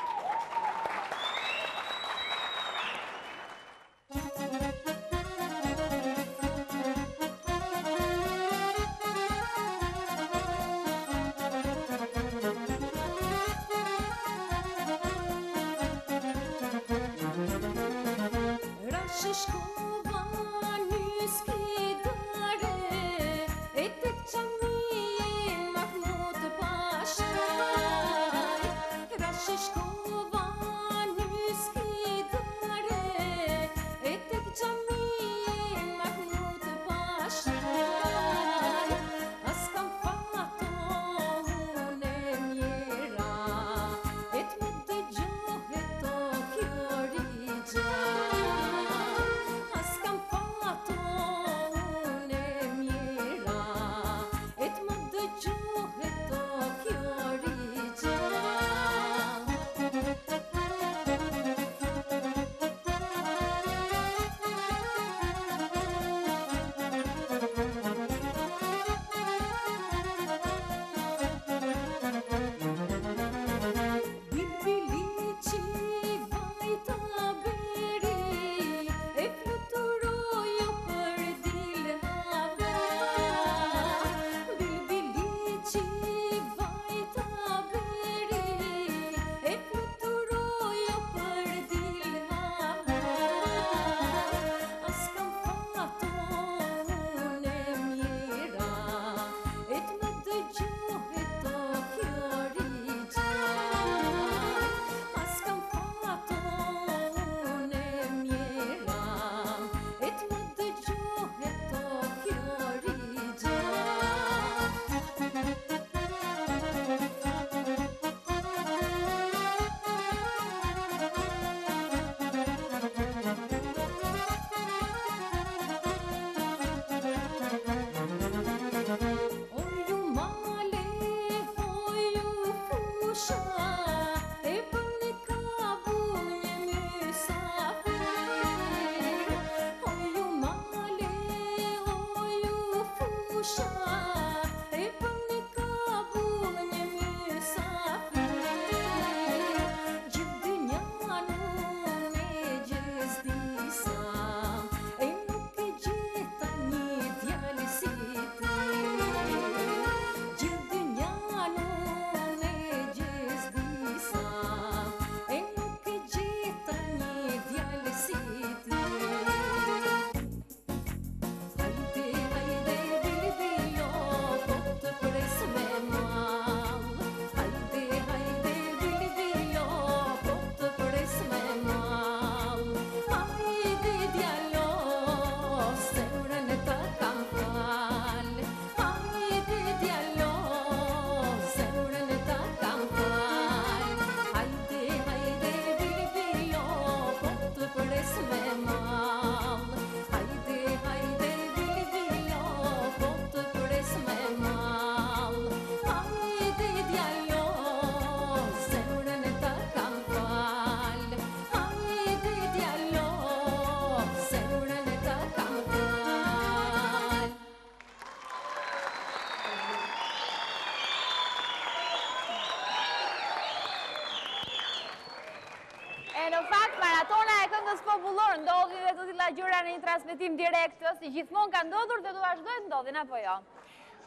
transmetim direkt, si gjithmonë ka ndodhur dhe do vazhdojë të ndodhin apo jo.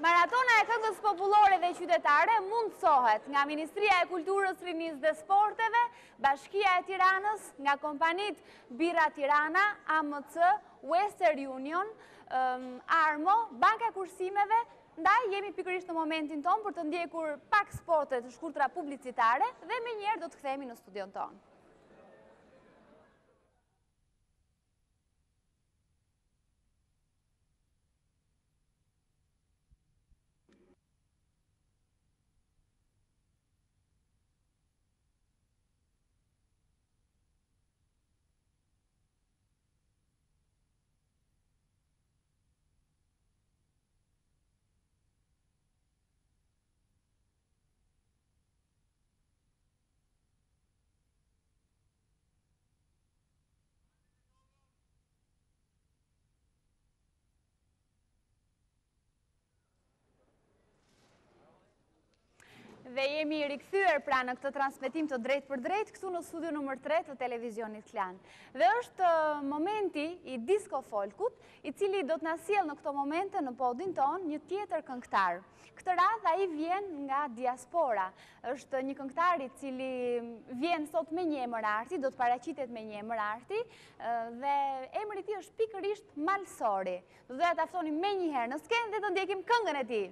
Maratona e Këngës Popullore dhe Qytetare mundsohet nga Ministria e Kulturës, Rinisë dhe Sporteve, Bashkia e Tiranës, nga kompanit Bira Tirana, AMC, Western Union, Armo, Banka e Kursimeve, ndaj jemi pikërisht në momentin ton për të ndjekur pak spote të shkurtra publicitare dhe me njerë do të kthehemi në studion ton. Dhe jemi rikthyer pra në këtë transmetim të drejt për drejt, këtu në studio nr. 3 të televizionit Klan. Dhe është momenti I disco folkut, I cili do të na sjell në këto momente në podin ton një tjetër këngëtar. Këtë radhë ai vjen nga diaspora. Është një këngëtar I cili vjen sot me një emër arti, do të paraqitet me një emër arti dhe emri I tij është pikërisht Malsori. Do doja ta ftonim menjëherë në skenë dhe do ndjekim këngën e tij.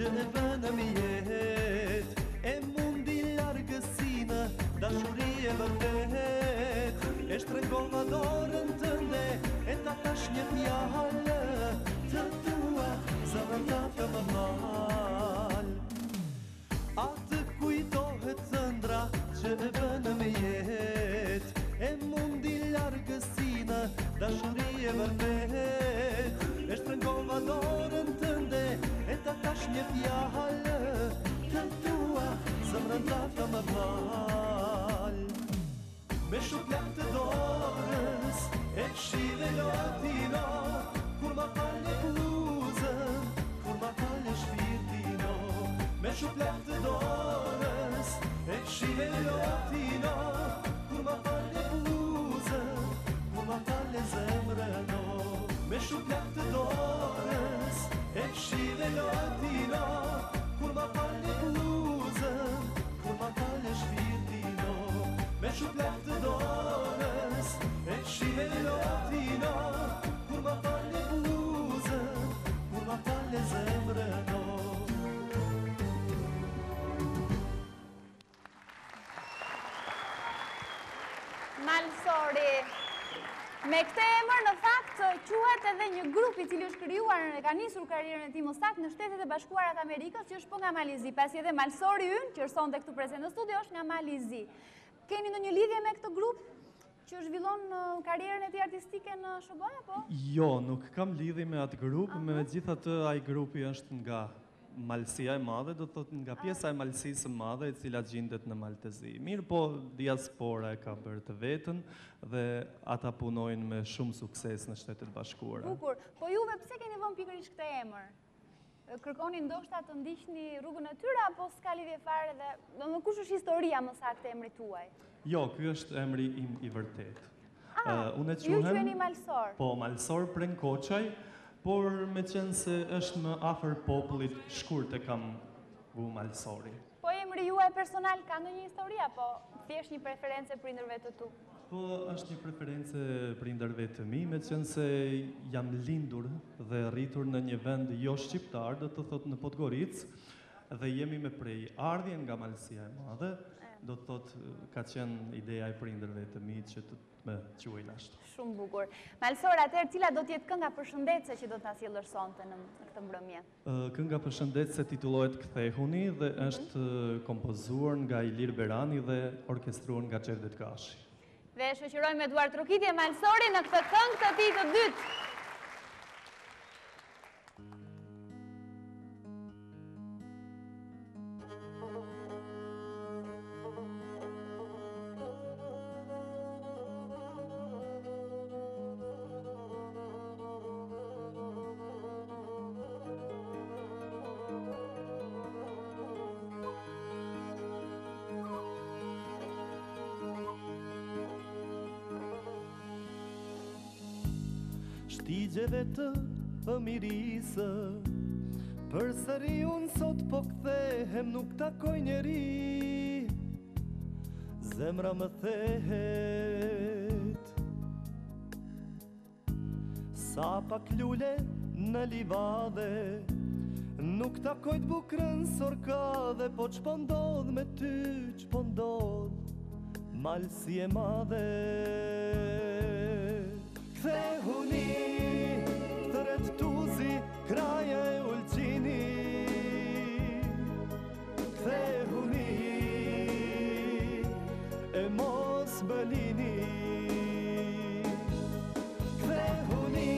Që e bënë më jetë, e mundi largësinë, dashuri e vërtet, e shtrengon nga dorën tënde, e ta thash një fjalë, të tua, zemra jafja më mall. Atë kujtohet ëndra, që e bënë më jetë, e mundi largësinë, dashuri e vërtet, e shtrengon nga dorën tënde, Eta tash një fjallë, të tua, zëmërën tafta më vallë. Me shuklem të dorës, e këshive latina, kur ma pale uzën, kur ma pale shpirtino. Me shuklem të dorës, e këshive latina, kur ma pale uzën, kur ma pale zemrëno. Me shuklem të dorës, Ekşive latina, kurma pale bluzën, kurma pale shpirtino. Me shuplem të dorës, ekşive latina, kurma pale bluzën, kurma pale zemrëno. Malsori. Me këtë emër në fakt quhet edhe një grup I cili është krijuar dhe ka nisur karrierën e tij më sakt në Shtetet e Bashkuara të Amerikës, që është po nga Malizi, pasi edhe Malsori ynë, që është sonte këtu prezente në studio, është nga Malizi. Keni ndonjë lidhje me këtë grup që zhvillon karrierën e tij artistike në SBA apo? Jo, nuk kam lidhje me atë grup, megjithatë ai grupi është nga Malësia e madhe, do të thotë nga pjesa e Malësisë së madhe e cila gjendet në Maltezi. Mirë po, diaspora e ka bërë të vetën dhe ata punojnë me shumë sukses në Shtetet Bashkuara. Bukur, po juve pse keni vënë pikërisht këtë emër? Kërkoni ndoshta të ndiqni rrugën e tyre apo s'ka lidhje fare dhe domethënë kush është historia më saktë e emrit tuaj? Jo, ky është emri im I vërtetë. Ju quheni Malsor? Po, Malsor Prenkocaj. Por me qenë se është më afer popullit shkurt e kam vu Malsori. Po emri juaj personal ka ndonjë histori apo thjesht një preferencë e prindërve të tu? Po është një preferencë e prindërve të mi, me qenë se jam lindur dhe rritur në një vend jo shqiptar, do të thotë në Podgoricë, dhe jemi me prej ardhjen nga Malësia e madhe, do të thotë ka qenë ideja e prindërve të mi që të me quajnë ashtu. Shumë bukur. Malsor, atëherë cila do t'jetë kënga përshëndetse që do t'a sjellësh sonte në këtë mbrëmje? Kënga përshëndetse titullohet Kthehuni dhe është kompozuar nga Hyrie Saraçi dhe orkestruar nga Xhevdet Kashi. Dhe shoqërojmë me Duart Rukitje Malsorin në këtë këngë të tij të dytë. Shtigjeve të ëmirisë, për sëri unë sot po kthehem, nuk takoj njeri, zemra më thehet. Sa pak lule në livade, nuk takoj t'bukrën sorkade, po që po ndodh me ty, që po ndodh, malësi e madhe. Kthehuni, tëret tuzi, kraja e ulqini. Kthehuni, e mos bëlini. Kthehuni,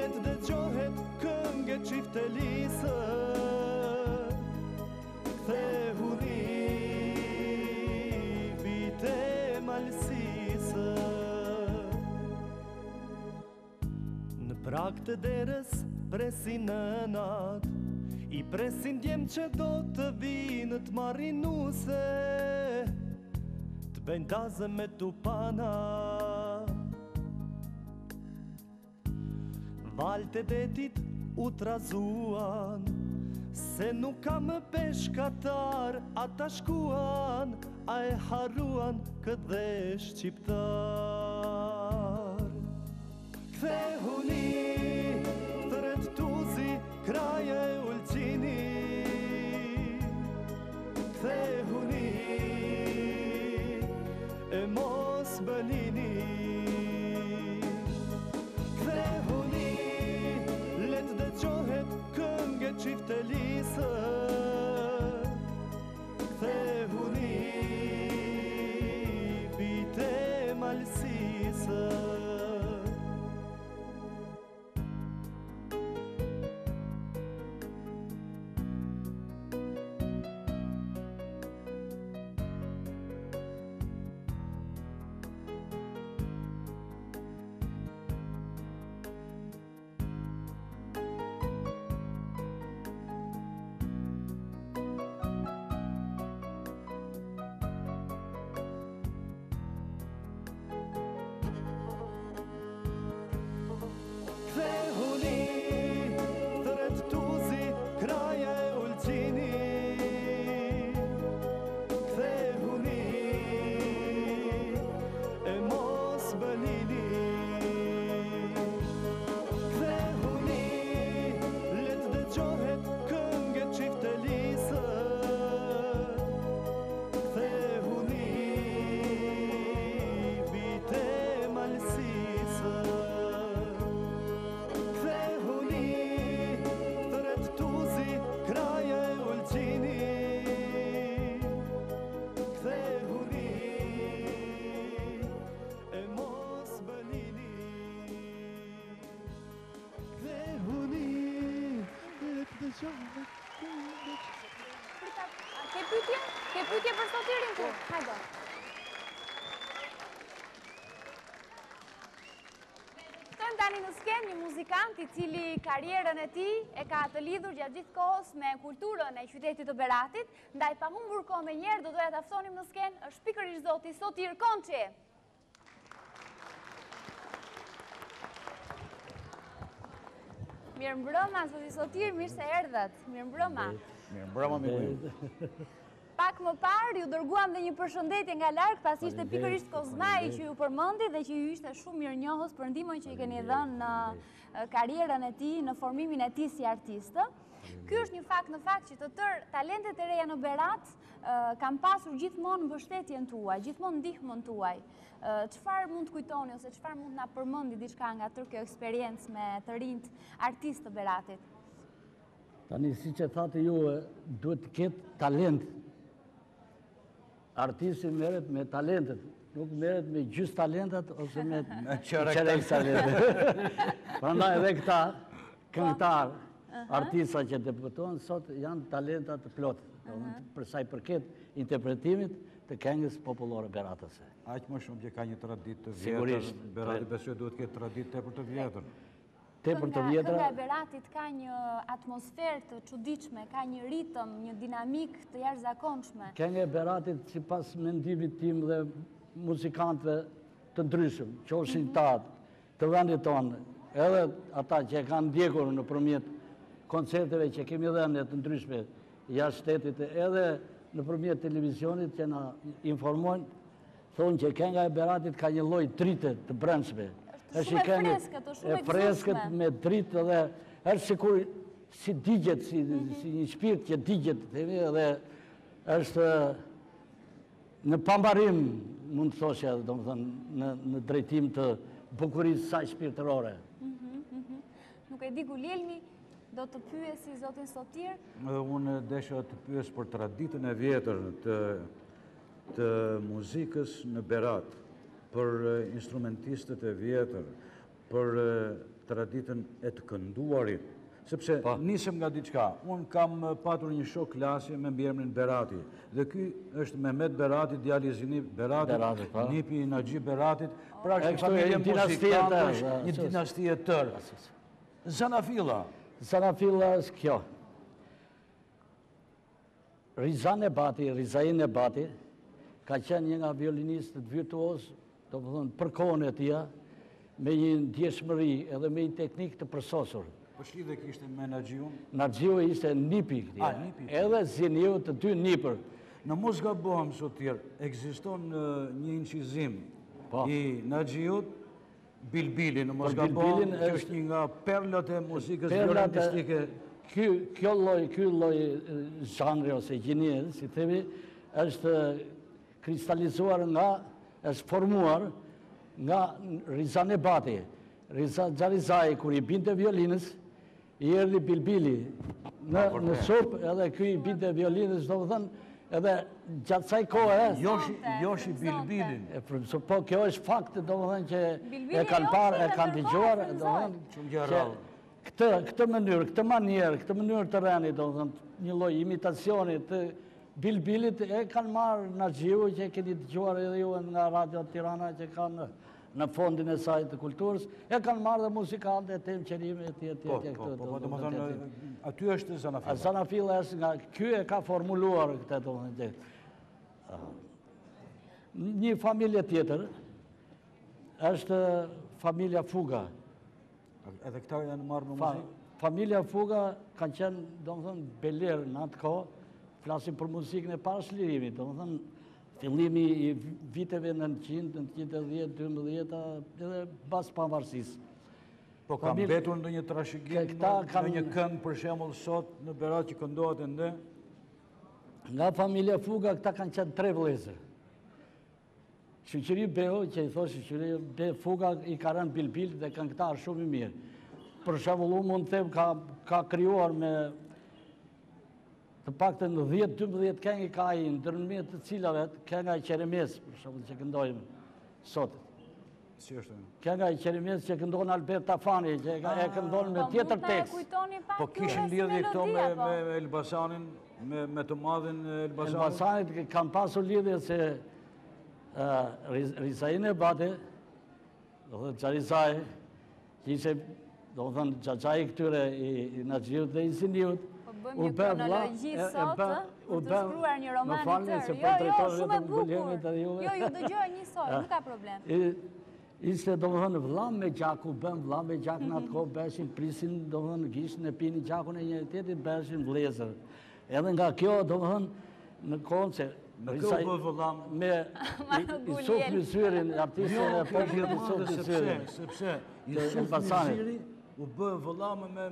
let dhe qohet kënge qiftelisë. Kthehuni, vite malësisë. Prak të derës presin në nat, I presin djem që do të vinë t'marinuse, t'bendazën me tupana. Valët e detit u trazuan, se nuk ka më peshkatar, ata shkuan, a e haruan këtë dhe shqiptar. Kthehuni, tëret tuzi, kraja e ulqini. Kthehuni, e mos bëlini. Kthehuni, let dhe qohet kënge qiftelisë. Kthehuni, vite malësisë. një pyetje për Sotirin tu. Hajde. Këtojmë tani në skenë një muzikant I cili karierën e tij e ka të lidhur gjatë gjithë kohës me kulturën e qytetit të Beratit, ndaj pa humbur kohë më njëherë do doja ta ftonim në skenë, është pikërisht zoti Sotir Konçi. Mirëmbrëma, zoti Sotir, mirë se erdhët. Mirëmbrëma. Mirëmbrëma, mirëmbrëma. Pak më parë ju dërguam dhe një përshëndetje nga larg, pasi ishte pikërisht Kozmai që ju përmendi dhe që ju ishte shumë mirënjohës për ndihmën që I keni dhënë në karrierën e tij, në formimin e tij si artistë. Ky është një fakt në fakt që të tërë talentet e reja në Berat kanë pasur gjithmonë mbështetjen tuaj, gjithmonë ndihmën tuaj. Çfarë mund të kujtoni ose çfarë mund na përmendi diçka nga tërë kjo eksperiencë me të rinjt artistë të Beratit? Tani siç e thatë ju, duhet të ketë talent. Artisti merret me talentet, nuk merret me gjysmë talentat ose me çerek talentet. Prandaj edhe këta këngëtar, artista që debutojnë sot janë talenta të plotë, për sa I përket interpretimit të këngës popullore beratëse. Aq më shumë që ka një traditë të vjetër. Sigurisht, Berati besoj duhet të ketë traditë tepër të vjetër. Kënga e Beratit ka një atmosferë të çuditshme, ka një ritëm, një dinamik të jashtëzakonshme. Kënga e Beratit sipas mendimit tim dhe muzikantëve të ndryshëm, qofshin të vendit tonë, edhe ata që e kanë ndjekur nëpërmjet koncerteve që kemi dhënë të ndryshme jashtë shtetit, edhe nëpërmjet televizionit që na informojnë, thonë që kënga e Beratit ka një lloj drite të brendshme. Shumë e freskët, shumë e freskët me dritë dhe është sikur si digjet, si një shpirt që digjet dhe është në pambarim, mund të thoshe, në drejtim të bukurisë saj shpirtërore. Nuk e di Gulielmi, do të pyesi zotin Sotir? Unë desha të pyes për traditën e vjetër të muzikës në Beratë. Për instrumentistët e vjetër, për traditën e të kënduarit, sepse nisëm nga diçka. Unë kam patur një shok klasje me mbiemrin Berati, dhe ky është Mehmet Berati, djali I Zini Berati, nipi I Naqi Beratit, pra është një familje muzikantësh, një dinasti e tërë. Zanafilla. Zanafilla është kjo. Rizan Berati, ka qenë një nga violinistët virtuosë, për kohën e tia, me një ndjeshmëri edhe me një teknik të përsosur. Përshli dhe kishtë me Naqiu? Naqiu ishte nipi këtia, edhe Ziniu të dy nipër. Në muzga bohëm, Sotir, egziston një incizim I Naqiut, Bilbili, në muzga bohëm, është një nga perlët e muzikës violentistike. Kjo loj zhanri ose gjinje, si themi, është kristalizuar nga është formuar nga Rizan Berati. Rizan Berati, kër I binte violinës, I erdi Bilbili në supë, edhe kër I binte violinës, do më thënë, edhe gjatësaj kohë e... Joshi Bilbilin. Po, kjo është fakt, do më thënë, që e kanë parë, e kanë digjuar, do më thënë, që këtë mënyrë të rëni, do më thënë, një loj imitacionit, Bilbilit e kanë marë në gjiu që këti të gjuar edhe ju nga Radio Tirana që kanë në fondin e sajtë të kulturës, e kanë marë dhe muzikante, tem qërime, tjetë. Aty është Zanafilla? Zanafilla është nga kjo e ka formuluar këtë të mëndë. Një familje tjetër është familja Fuga. Edhe këta janë marë në muzikë? Familja Fuga kanë qenë, do më thënë, belerë në atë kohë, flasim për muzikën e parashlirimit, do më thënë, fillimi I viteve 900, 910, 12, edhe bas pavarësisë. Po kam betur në një trashëgim, në një këngë për shembull sot në Berat që këndohet ende? Nga familja Fuga, këta kanë qenë tre vëllezër. Shëqëri Beo, që I thoshë Shëqëri Beo Fuga, I ka rënë Bilbil dhe këngëtar shumë I mirë. Për shembull, unë mund të them, ka krijuar me të pak të në 10-12 këngi ka I ndërmjet të cilave kënga I Qeremes, për shumë që këndojmë sot. Si është? Kja nga I qerimjes që këndon Albert Tafani, që e këndon me tjetër tekst. Po kishin lidhje këto me Elbasanin, me të madhin Elbasanit? Elbasanit kam pasur lidhje se Rizain e Bate, do thënë Qarizaj, kishe, do thënë Qaqaj I këtyre I Naxhirut dhe I Siniut, u bërë vla, u bërë në falën se për drejtojnë vetëm Gulielmit edhe juve. Jo, ju dëgjoj njësoj, nuk ka problem. Ishte do më thënë vla me gjaku, bëm vla me gjak në atë kohë, beshin, prisin, do më thënë gishën e pini gjakun e njëri tjetit, beshin vlezër. Edhe nga kjo, do më thënë në kohën se... Në kjo u bërë vla me... I suf në syrin, artistën e përgjën I suf në syrin. Sepse, I suf në syrin... U bërë vëllame me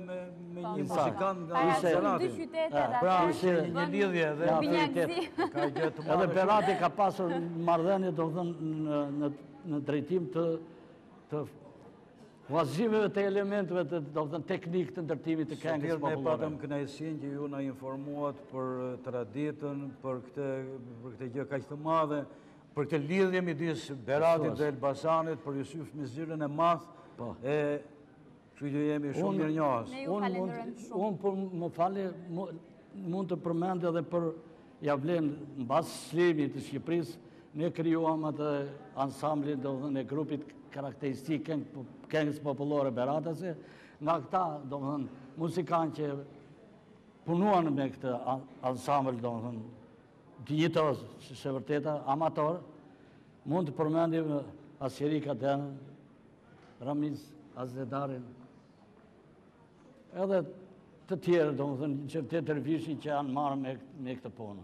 një muzikant nga Berati. Pra, ishe një lidhje dhe autoritet. Edhe Berati ka pasur marrëdhënie do thënë në drejtim të vazhjimeve të elementëve të do thënë teknikë të ndërtimit të këngës popullore. Sotir ne patëm kënaqësinë që ju na informuat për traditën, për këtë gjë kaq të madhe, për këtë lidhje midis Beratit dhe Elbasanit, për Jusuf Mizyrën e madh. Që jemi shumë mirë njohës. Unë për më fali mund të përmendë edhe për javlen në basë slimi të Shqipëris, ne kryuam atë ansamblin dhe grupit karakteristik këngës popullore Beratase, nga këta muzikanë që punuan me këtë ansambl, djitës, që vërteta, amator, mund të përmendim Asiri Kadenën, Ramiz Azdedarin, edhe të tjerë, do më thënë, që të tërvishin që janë marrë me këtë punë.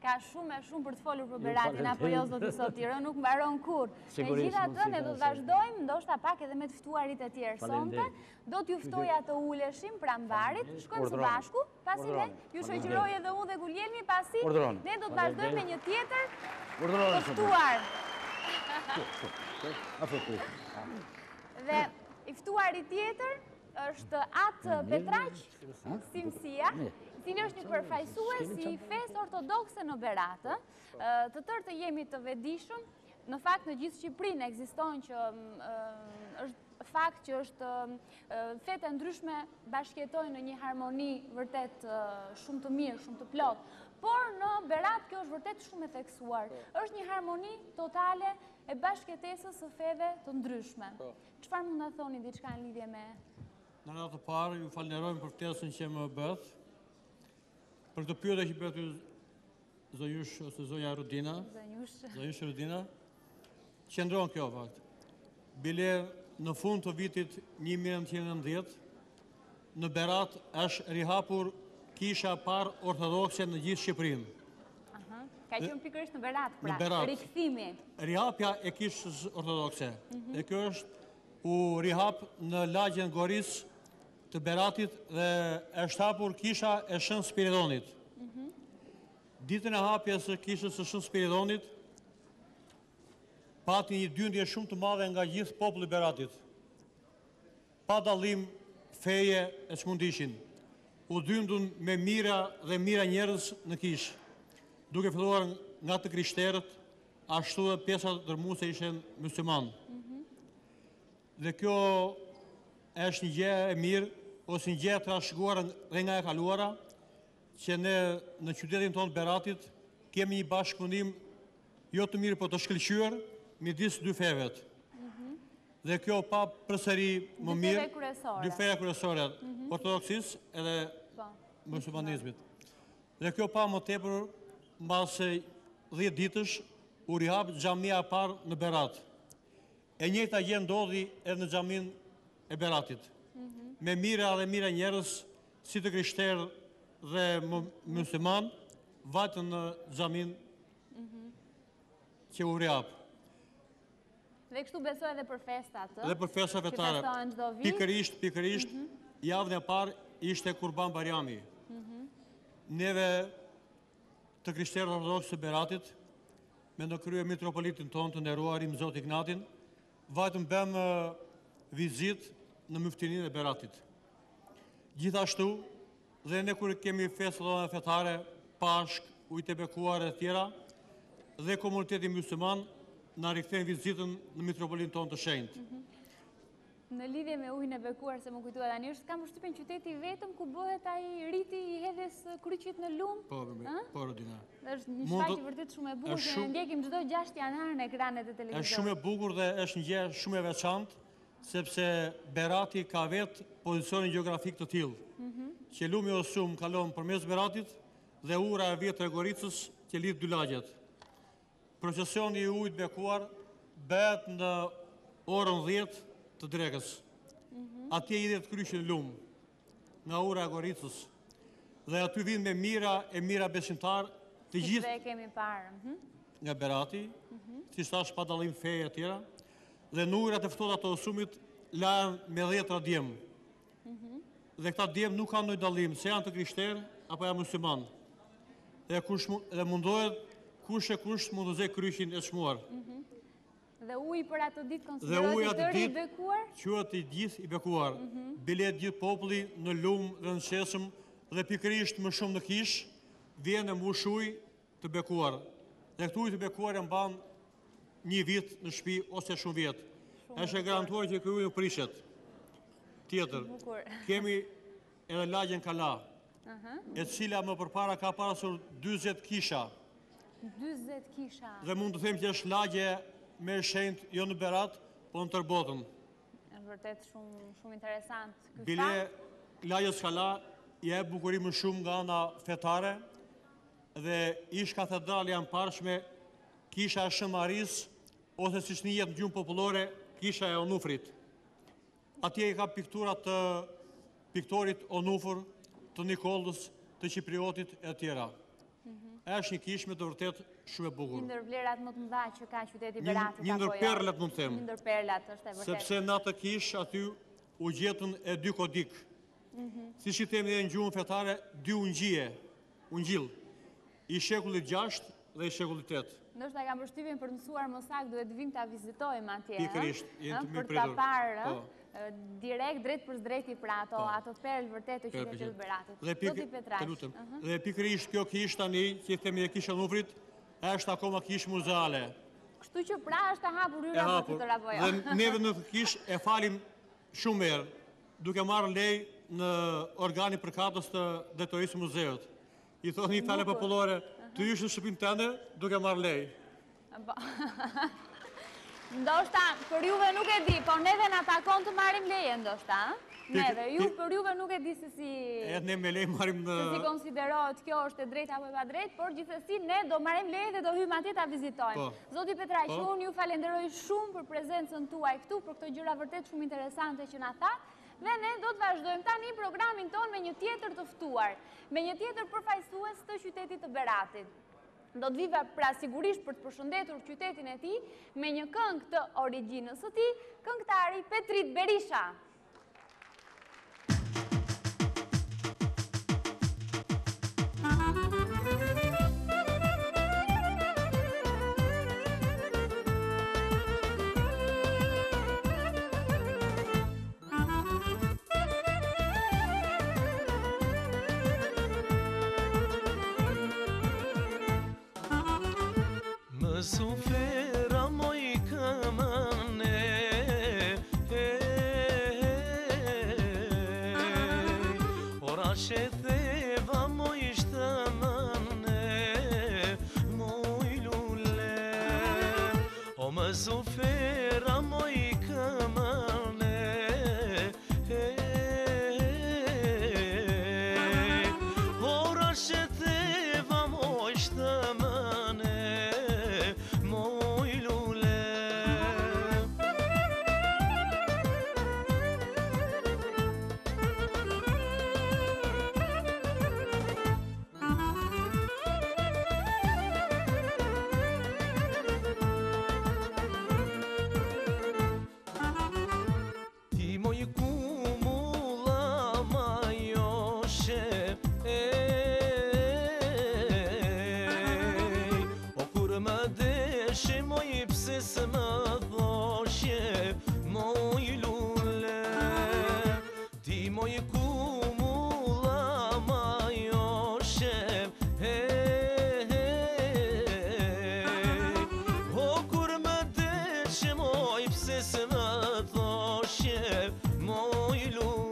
Ka shumë e shumë për të folur për Beratin, apo jo do të sotirë, nuk mbaron kur. Me gjitha të ne do të vazhdojmë, ndoshta pak edhe me të ftuarit e tjerë sonte, do t'ju ftoja të uleshim prambarit, shkojmë së bashku, pasi ne, ju shoqëroj edhe unë dhe Gulielmi, pasi ne do të vazhdojmë me një tjetër të ftuar. Dhe iftuari tjetër është atë Petraq Simsia, cili është një përfaqësues I fesë ortodokse në Beratë. Të tërë të jemi të vetëdijshëm, në fakt në gjithë Shqipërinë ekziston që është fakt që është fete ndryshme bashkëtojnë në një harmoni vërtet shumë të mirë, shumë të plotë. Por në Beratë kjo është vërtet shumë e theksuar. Është një harmoni totale e bashkëtesës së feve të ndryshme. Çfarë mund të thoni diçka në lidhje me? Në radhë të parë, ju falenderojmë për ftesën që më bëth. Për këtë pyetje që bëti zonjush ose zonja Rudina. Zonjush Rudina. Qëndron kjo fakt. Bile në fund të vitit 1910 në Berat është rihapur kisha parë ortodokse në gjithë Shqipërinë. Ka qënë pikërisht në Berat, pra, rikëthimi. Rihapja e kishës ortodokse. E kjo është u rihap në lagjen Goris të Beratit dhe është hapur kisha e Shën Spiridonit. Ditën e hapjes e kishës e Shën Spiridonit, pati një dyndje shumë të madhe nga gjithë populli Beratit. Pa dallim feje e çmundishin. U dyndun me mira dhe mira njerëz në kishë. Duke filluar nga të krishterët, ashtu dhe pjesa të dërmuese ishen muslimanë. Dhe kjo është një gjë e mirë, ose një gjë e trashëguar dhe nga e kaluara, që ne në qytetin tonë Beratit kemi një bashkëpunim jo të mirë, por të shkëlqyer midis dy fevet. Dhe kjo pa përsëri më mirë dy feja kryesore, ortodoksisë edhe muslimanizmit. Dhe kjo pa më tepër mbase 10 ditësh u rihap xhamia e parë në Berat. E njëjta gjë ndodhi edhe në xhamin e Beratit. Me mira dhe mira njerëz, si të krishterë dhe musliman, vajtën në xhamin që u rihap. Dhe kështu besoj edhe për festat. Dhe për festat vetare. Pikërisht, javën e parë ishte Kurban Bajrami. Neve të krishterët ortodoksë të Beratit, me në krye metropolitin tonë të nderuarim Zot Ignatin, vajtëm bëm vizit në myftinin e Beratit. Gjithashtu, dhe ne kërë kemi festat fetare, Pashk, Ujtë e Bekuar e tjera, dhe komuniteti musliman na rikthejnë vizitën në metropolin tonë të shenjtë. Në lidhje me ujin e bekuar se më kujtua tani, është kam përshtypjen qyteti vetëm ku bëhet ai riti i hedhjes kryqit në lum. Po, po, Rudina. Është një shfaqje vërtet shumë e bukur që ndjekim çdo 6 janar në ekranet e televizionit. Është shumë e bukur dhe është një gjë shumë e veçantë, sepse Berati ka vetë pozicionin gjeografik të tillë. Që lumi osum kalon përmes Beratit dhe ura e vjetë Goricës që lidh dy lagjet. Procesioni i ujit bekuar bëhet në orën 10 të drekës. Atje i dhe të kryshin lumë, nga ura e Goricës, dhe aty vinë me mira besimtar të gjithë. Të kemi parë. Nga Berati, si shtash padalim feje e tjera, dhe në ujrat e ftohta të Osumit lahen me 10 djem. Dhe këta djem nuk kanë ndonjë dallim, se janë të krishterë apo janë musliman. Dhe mundohet kush e kush mundozej kryshin e çmuar. Dhe uj për atë ditë konsiderohet i bekuar? Quhet i gjithë i bekuar. Bilet gjithë populli në lumë dhe në qeshëm dhe pikërisht më shumë në kish, vjen e mbush uj të bekuar. Dhe këtu uj të bekuar e mban një vit në shtëpi ose shumë vjet. Është e garantuar që ky uj nuk prishet. Tjetër, kemi edhe lagjen Kala, e cila më përpara ka pasur 40 kisha. 40 kisha. Dhe mund të them që është lagje me shenjt jo në Berat, po në tërbotën. E vërtet shumë interesant. Bile, lagjes Kala, i e bukurimin shumë nga ana fetare, dhe ish katedrali janë parshme, kisha e Shëmaris, ose si shnijet në gjumë popullore, kisha e Onufrit. Atje i ka pikturat të piktorit Onufur, të Nikollës, të Qipriotit e tjera. Është një kishë me të vërtet shumë e bukur. Një ndër vlerat më të mëdha që ka qyteti Berati. Një ndër perlat më të them. Një ndër perlat, është e vërtet. Sepse në atë kishë aty u gjetën e dy kodik. Si që i themi edhe në gjuhën fetare, dy ungjie, ungjill, i shekullit 6 dhe i shekullit 8. Ndoshta kam përshtypjen për mësuar më saktë duhet vim ta vizitojmë atje. Pikërisht, jemi të mirë pritur. Për ta parë direkt drejt për drejti për ato perlë vërtet të qytetit Beratit. Zoti Petraq. Dhe pikërisht kjo kishë tani, që i themi e kisha Onufrit, është akoma kishë muzeale. Kështu që pra është e hapur hyra më të tëra apo jo. Dhe neve në kishë e falim shumë herë, duke marrë lejë në organin përkatës të drejtorisë muzeut. I thonë një fjalë popullore, të ishë në shëpim tënde, duke marrë lej. Ndoshta, për juve nuk e di, po neve në takon të marim leje, ndoshta. Neve, për juve nuk e di se si... E ne me lej marim në... Se si konsiderohet kjo është e drejt apo e pa drejt, por gjithësi ne do marim leje dhe do hymë atje ta vizitojmë. Zoti Petraq, unë ju falenderoj shumë për prezencën tuaj këtu, për këto gjëra vërtet shumë interesante që na tha. Dhe ne do të vazhdojmë tani programin tonë me një tjetër të ftuar, me një tjetër përfaqësues të qytetit të Beratit. Do të viva pra sigurisht për të përshëndetur qytetin e tij me një këngë të origjinës së tij, këngëtari Petrit Berisha. Suflera mojka mane, oraše teva mojšta mane, moj lule. Oma suflera mojka mane, oraše teva mojšta mane. se së thoshe moj lule.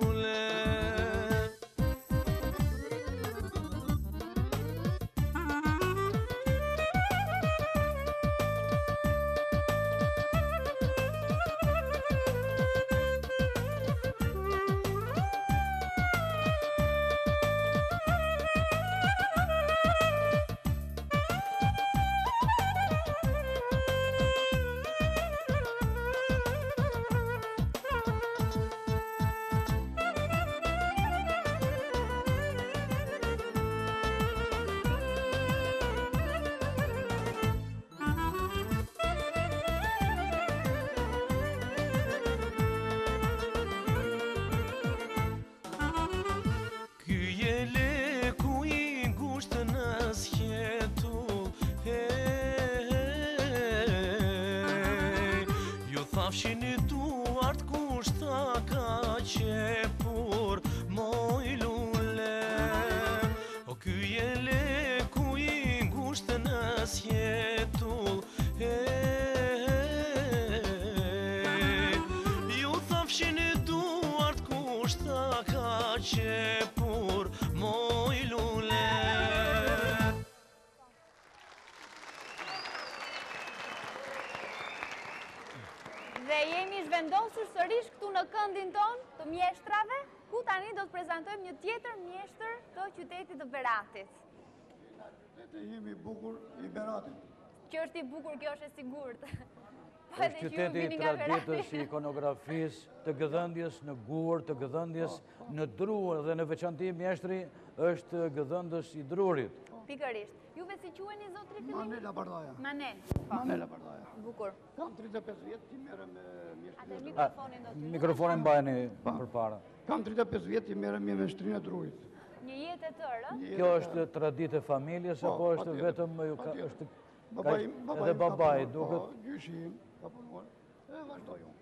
Vete jemi bukur I Beratit. Që është I bukur, kjo është e sigurt. Është qyteti I traditës, I ikonografisë, të gëdhëndjes në gur, të gëdhëndjes në drur, dhe në veçanti mjeshtri është gëdhëndës I drurit. Pikërisht. Juve si quheni zotri fillim? Manela Bardaja. Manela Bardaja. Bukur. Kam 35 vjet që merrem me mjeshtrin e drurit. Atë mikrofonin do të. Mikrofonin mbajeni përpara. Kam 35 vjet që merrem me mjeshtrin e drurit. Një jetë e tërë, ëh? Kjo është traditë e familjes, apo është vetëm edhe babai, duket? Gjyshim, ka punuar, e vazhdoj unë.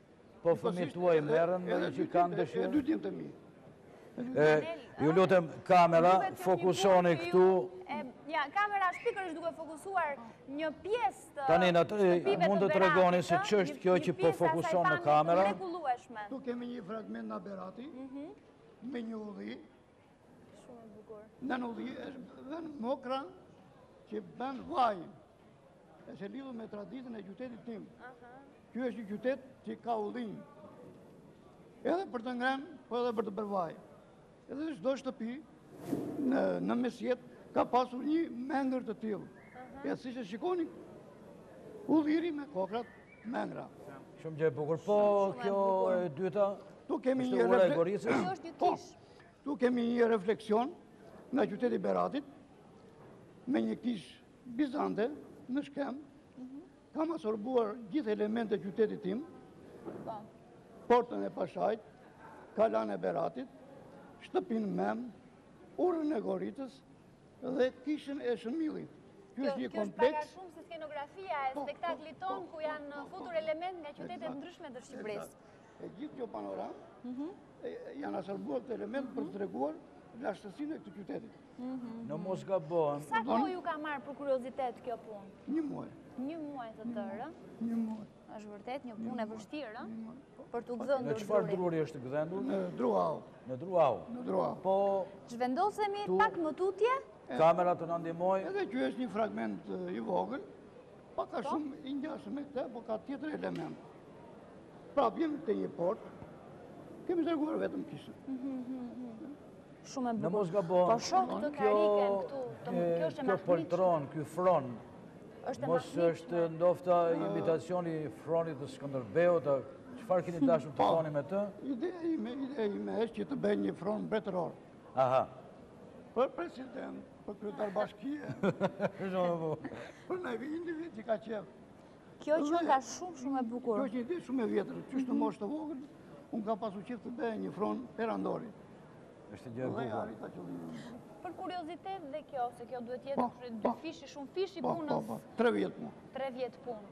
Po fëmijët tuaj merren me që kanë dëshirë? E dytim të mi. Ju lutem, kamera, fokusoni këtu. Ja, kamera shpikër është duke fokusuar një pjesë të pive të Beratit, mund të tregoni se ç'është kjo që po fokuson në kamera. Tu kemi një fragment nga Berati, me një udhi, në në udhi është vënë mokra që bënë vajnë, e se lidhë me traditën e qytetit tim. Kjo është një qytet që ka udhinë, edhe për të ngrenë, po edhe për të përvajnë. Edhe shdo shtëpi në mesjet ka pasur një mengër të tjilë, e si që shikoni udhiri me kokrat mengra. Shumë gjë e bukur, po kjo e dyta, është ura e Gorisës? Tu kemi një refleksion nga qyteti Beratit me një kish bizante në shkem. Kam asorbuar gjithë elemente qytetit tim, portën e Pashajt, kalan e Beratit, shtëpin mem, urën e Goritës dhe kishën e Shëmillit. Kjo është një kompleks. Kjo është paga shumë se skenografia e spektaklit ton ku janë futur element nga qytetet ndryshme të Shqipërisë. E gjithë kjo panoramë janë asërbuar të element për të treguar lashtësin e këtë qytetit. Në mos ka bohen... Sa kohë ju ka marrë për kuriozitet kjo punë? Një muaj. Një muaj të tërë? Një muaj. Ashtë vërtet një punë e vështirë, për të gëdhendur drurit. Në qëfar druri është gëdhendur? Në Druau. Në Druau. Në Druau. Po... Zhvendosemi pak më tutje? Kamera të nëndimoj. Edhe që është një fragment I vogël, pa ka shumë I njasëm e këte, po ka tjetër element. Pra, bjemi të një portë, kemi të reguar vetëm kishën. Shumë e bërë. Në mos ka bërë. Pa shok të kariken këtu. Kjo është e mashmiqë. Kjo poltron, kjo fron. Mos është ndofta imitacioni fronit të Skënderbeut. Qëfar keni dashur të thoni me të? Ideja ime është që të bëj një fron mbretëror. Aha. Për president, për kryetar bashkie. Për nëjë individ që ka qef. Kjo që ka shumë e bukur. Kjo që një ditë shumë e vjetër. Qështë në moshë të vogël, unë ka pasu qifë të bëhe një fronë perandori. Êshtë gjë e bukur. Për kuriozitet dhe kjo, se kjo duhet jetë dy fishi, shumë fishi punës. 3 vjetë punë. 3 vjetë punë.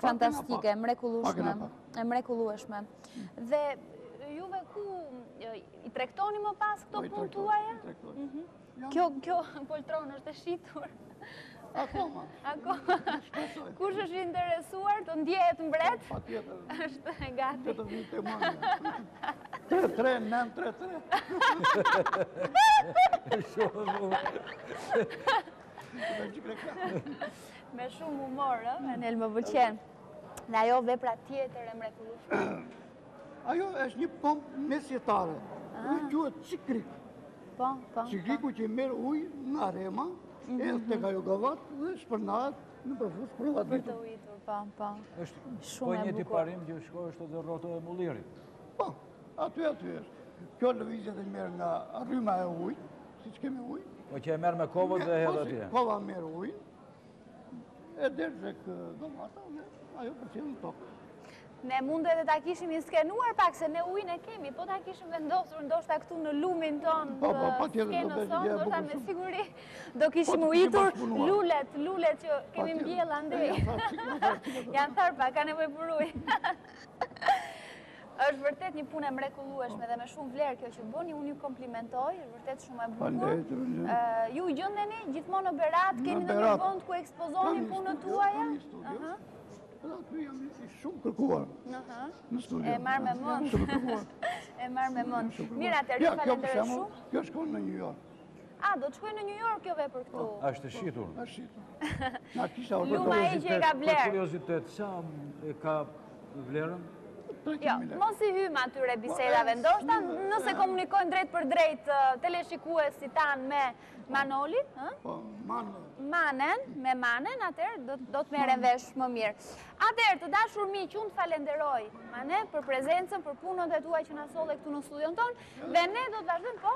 Fantastike, e mrekullueshme. Dhe juve ku I trektoni më pas këto punë tuaja? Kjo poltron është e shitur. Akoma. Kush është interesuar të ndjehet mbret? Patjetër. Është gati. Vetëm një temania. 33933. Shumë humor. Me shumë humor, Enel më pëlqen. Dhe ajo vepra tjetër e mrekullueshme. Ajo është një pompë mesjetare. Uji quhet cikrik. Po, po. Cikriku që merr ujë nga rrema, erdh tek ajo gavat dhe shpërnahet në përfus për lavdë. Po, po. Është shumë e bukur. Po një tiparim që shkoi ashtu te rrota e Mullirit. Po, aty është. Kjo lëvizje që merr nga rryma e ujit, siç kemi ujë. Po që e merë me kovët dhe hedhë atje. Kova merë ujnë, e derë që këtë mata, ajo përqenë në tokë. Ne mundet e ta kishim i skenuar pak, se ne ujnë e kemi, po ta kishim vendosur, ndoshta këtu në lumin tonë, skenës tonë, ndoshta me siguri, do kishim ujitur lullet që kemi mbjela ndej. Janë tharë pak, ka nevoj për ujnë. Është vërtet një punë e mrekullueshme dhe me shumë vlerë kjo që bëni, unë ju komplimentoj, është vërtet shumë e bukur. Ju i gjendeni gjithmonë në Berat, keni në një vend ku ekspozoni punën tuaja? Edhe aty jam shumë kërkuar. E marr me mend. E marr me mend. Mirë, atëherë falenderoj shumë. Kjo shkon në New York. A, do të shkoj në New York kjo vepër këtu? Ashtë shitur. Luma e që e ka vlerë. Për kuriozitet, sa e ka vlerën? Jo, mos I hymë atyre bisedave, ndoshta nëse komunikojnë drejt për drejt teleshikuesi tanë me Manolin, me manen, atëherë do të merren vesh më mirë. Atëherë, të dashur miq, unë falenderoj, Mane, për prezencën, për punën e tuaj që na solle këtu në studion tonë, dhe ne do të vazhdojmë, po?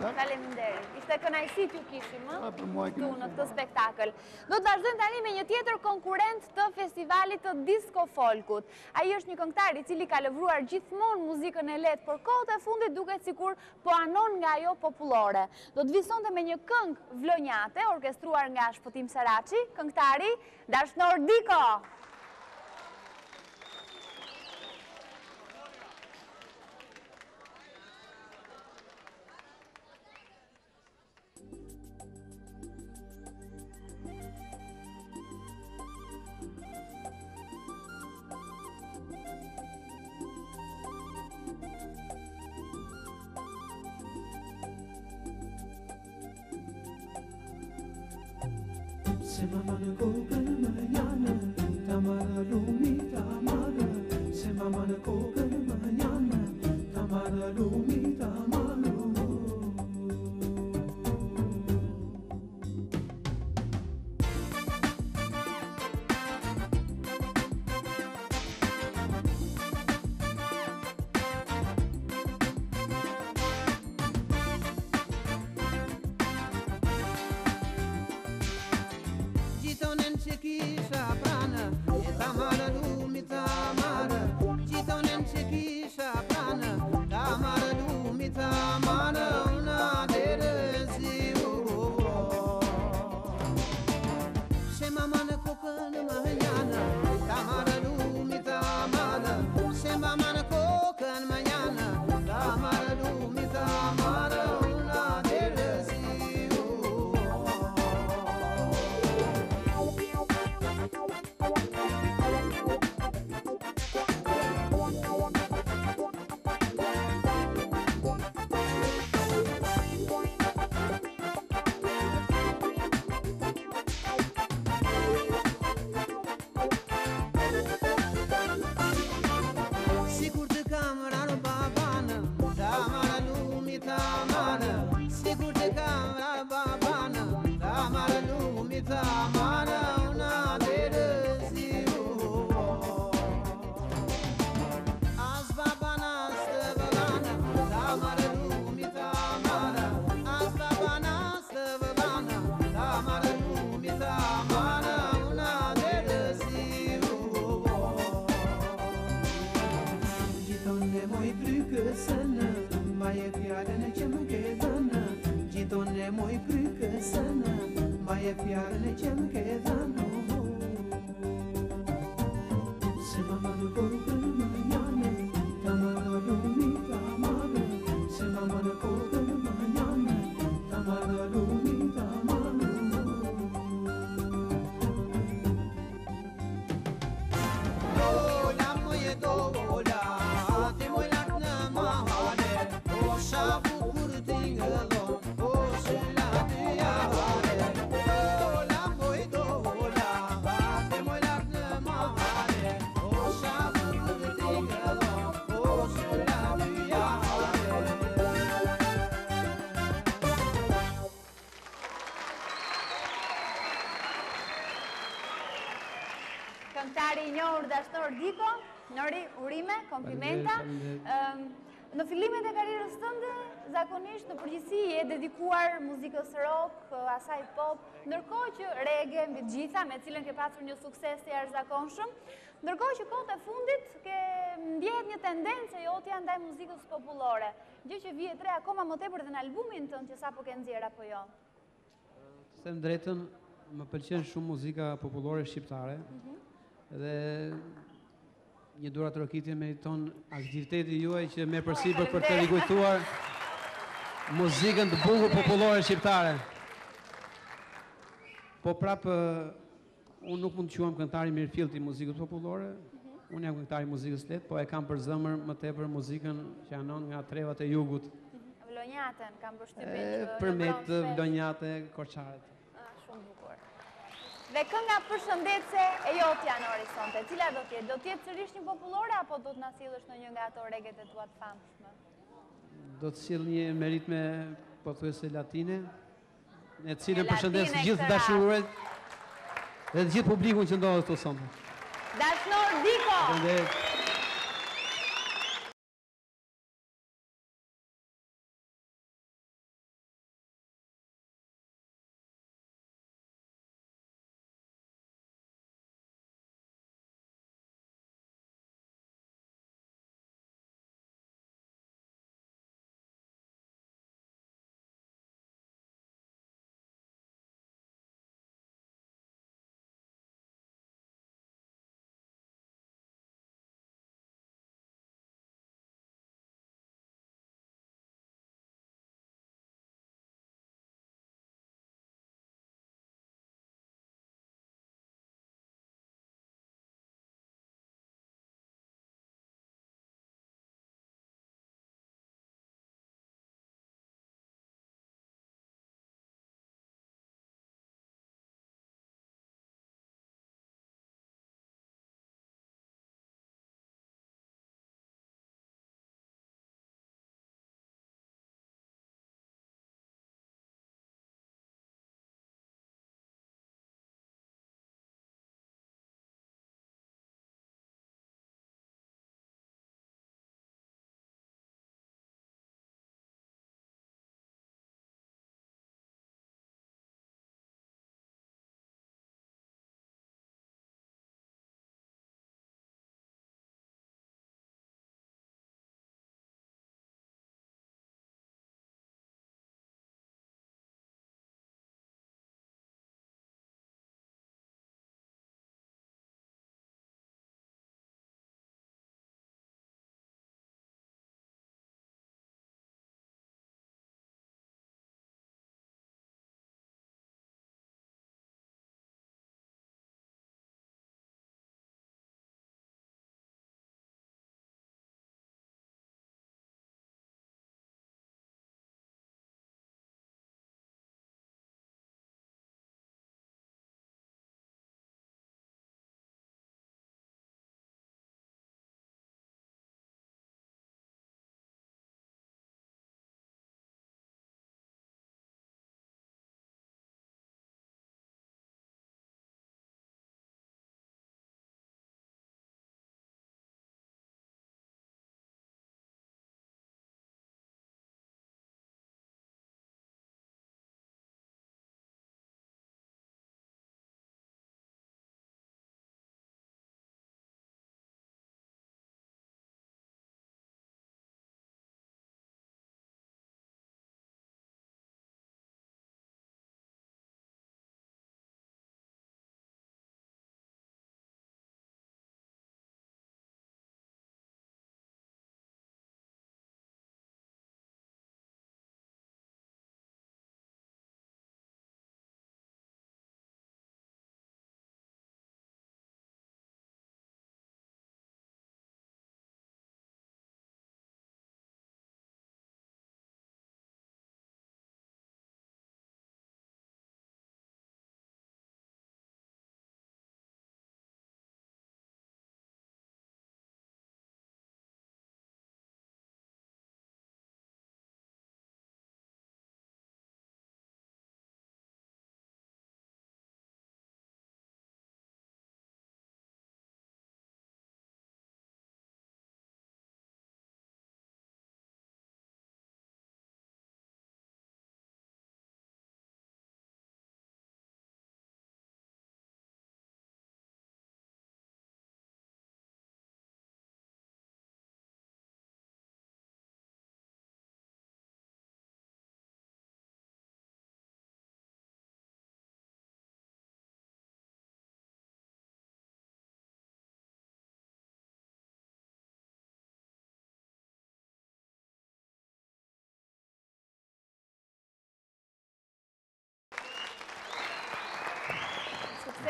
Faleminderit. Ishte kënaqësi t'ju kishim, këtu në këtë spektakël. Do të vazhdojmë tani me një tjetër konkurrent të festivalit të Disko Folkut. Ai është një këngëtar I cili ka lëvruar gjithmonë muzikën e lehtë, por kohët e fundit duket sikur po anon nga ajo popullore. Do të visonte me një këngë vlonjate, orkestruar nga Shpëtim Saraçi, këngëtari Dashnor Diko. Tamara lumita këngëtari i njohur dashur Diko, Nori, urime, komplimenta. Në fillimet e karrierës tënde, zakonisht në përgjithësi je dedikuar muzikës rock, asaj pop, ndërkohë që reggae mbi të gjitha, me cilën ke pasur një sukses të jashtëzakonshëm, ndërkohë që kohët e fundit ke ndjehet një tendencë jotja ndaj muzikës popullore, gjë që vihet re akoma më tepër dhe në albumin tënd që sapo ke nxjerr apo jo. Të them drejtën, më pëlqen shumë muzika popullore shqiptare dhe një dura të rokitje me ton aktiviteti juaj që me përsipër për të rikujtuar muzikën të bukur popullore shqiptare. Po prapë, unë nuk mund të quhem këngëtar i mirëfillt i muzikës popullore, unë jam këngëtar i muzikës lehtë, po e kam për zemër më tepër muzikën që anon nga trevat e jugut. Vlonjatën, kam përshtypjen. Përmet vlonjate, korçarët. Shumë bukur. Dhe kënga përshëndetse e jotja në horizonte, cila do t'jetë? Do t'jetë sërish një popullore, apo do t'na sillësh në një nga ato regjet e tua të famshme? Do t'sill një me ritme pothuajse latine, e cilën përshëndes gjithë dashururet dhe të gjithë publikun që ndodhet këtu sonte. Dashnor Diko!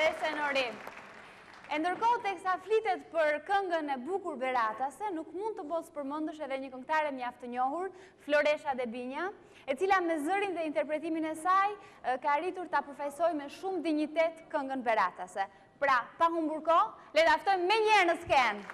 dhe senorim. E ndërkohë teksa flitet për këngën e bukur beratase, nuk mund të mos përmendësh edhe një këngëtare mjaft të njohur, Floresha dhe Binja, e cila me zërin dhe interpretimin e saj ka arritur ta përfaqësojë me shumë dinjitet këngën beratase. Pra, pa humbur kohë, le ta ftojmë menjëherë në skenë.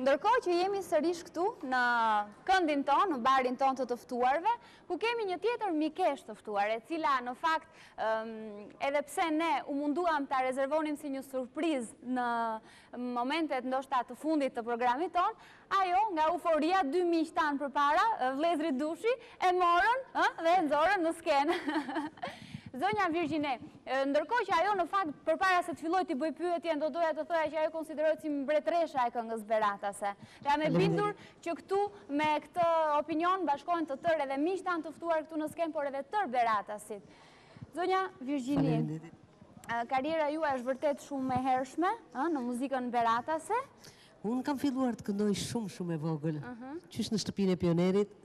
Ndërkohë që jemi sërish këtu në këndin ton, në barin ton të tëftuarve, ku kemi një tjetër mikesh tëftuar, e cila në fakt edhe pse ne u munduam ta rezervonim si një surprizë në momentet ndoshta të fundit të programit ton, ajo nga euforia dy miq tan përpara, vëllezrit Dushi, e morën dhe e nxorën në skenë. Zonja Virgjine, ndërkohë që ajo në fakt përpara se të filloj të bëj pyetje, do doja të thoja që ajo konsiderohet si mbretëresha e këngës beratase. Jam e bindur që këtu me këtë opinion bashkohen të tërë edhe miq tan të ftuar këtu në skenë, por edhe tërë beratasit. Zonja Virgjine, karriera juaj është vërtet shumë e hershme në muzikën beratase. Unë kam filluar të këndoj shumë e vogël, qysh në shtëpinë e Pionerit.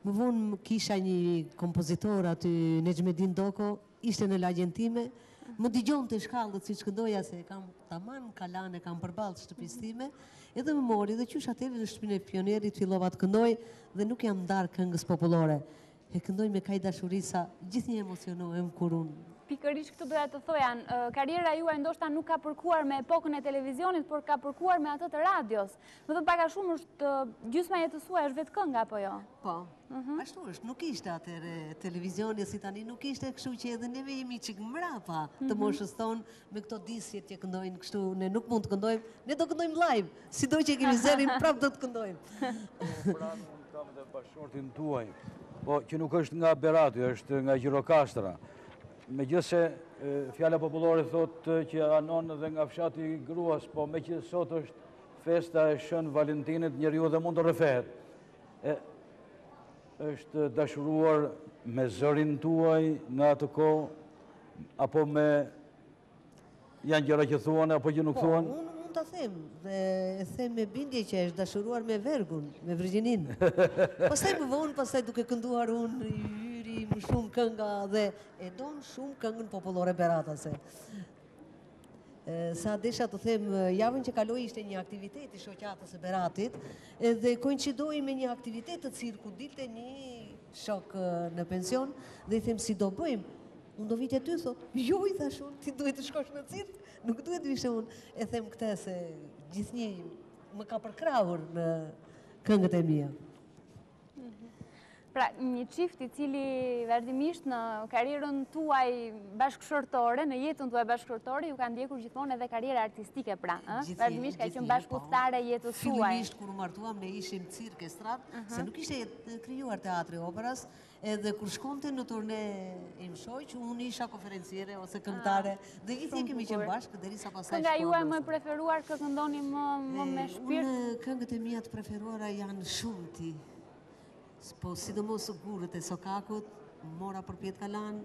Më vonë kisha një kompozitor aty Nejmedin Doko, ishte në lagjen time, më digjon të shkallët si që këndoja se kam taman, kalane, kam përbalë shtëpistime, edhe më mori dhe qysh atëve në shtëpine Pionerit fillova të këndoj dhe nuk jam ndarë këngës popullore. E këndoj me kaj dashurisa, gjithë një emocionohem kur unë. Pikërisht këtu doja të thojan, karriera juaj ndoshta nuk ka përkuar me epokën e televizionit, por ka përkuar me atë të radios. Më thënë paka shumë është gjysma jetës suaj është vetë kënga, po jo? Po, ashtu është, nuk ishte atëre televizionit, si tani nuk ishte kështu që edhe neve jemi qik mrapa të moshës tonë me këto disjet që këndojnë kështu, ne nuk mund të këndojmë, ne do këndojmë live, si do që kemi zerin, prap do të këndojmë. Pra, unë kam dhe bashortin tuaj, po që nuk është nga Berati, është nga Gjirokastra. Me gjithë se fjala popullore thotë që anon dhe nga fshati i gruas, po me që sot është festa e Shën Valentinit, njeriu dhe mund të rrëfehet. Është dashuruar me zërin tuaj në atë kohë, apo me janë gjëra që thuan, apo që nuk thuan? Unë mund ta them, dhe e them me bindje që është dashuruar me vergun, me Virgjinin. Pastaj më vonë, pastaj duke kënduar unë Hyri më shumë kënga dhe e don shumë këngën popullore beratase. Sa desha të them, javën që kaloi ishte një aktivitet I shoqatës së Beratit dhe koincidoi me një aktivitet të cirkut, dilte një shok në pension dhe I them si do bëjmë. Unë do vitja ty, thot, jo I thash unë, ti duhet të shkosh në cirk, nuk duhet të ishe unë. E them këte se gjithnjë më ka përkrahur në këngët e mia. Pra, një çift I cili vazhdimisht në karrierën tuaj bashkëshortore, në jetën tuaj bashkëshortore, ju ka ndjekur gjithmonë edhe karriera artistike pra, vazhdimisht ka qenë bashkëpunëtare jetës tuaj. Fillimisht kur u martuam ne ishim cirk estradë, se nuk ishte krijuar teatri operas. Edhe kur shkonte në turne I më shoq, unë isha konferenciere ose këngëtare, dhe gjithë kemi qenë bashkë derisa pastaj. Kënga juaj më e preferuar që këndoni më me shpirt? Unë këngët e mia të preferuara janë shumë ti. Po sidomos gurët e sokakut, mora përpjet kalan,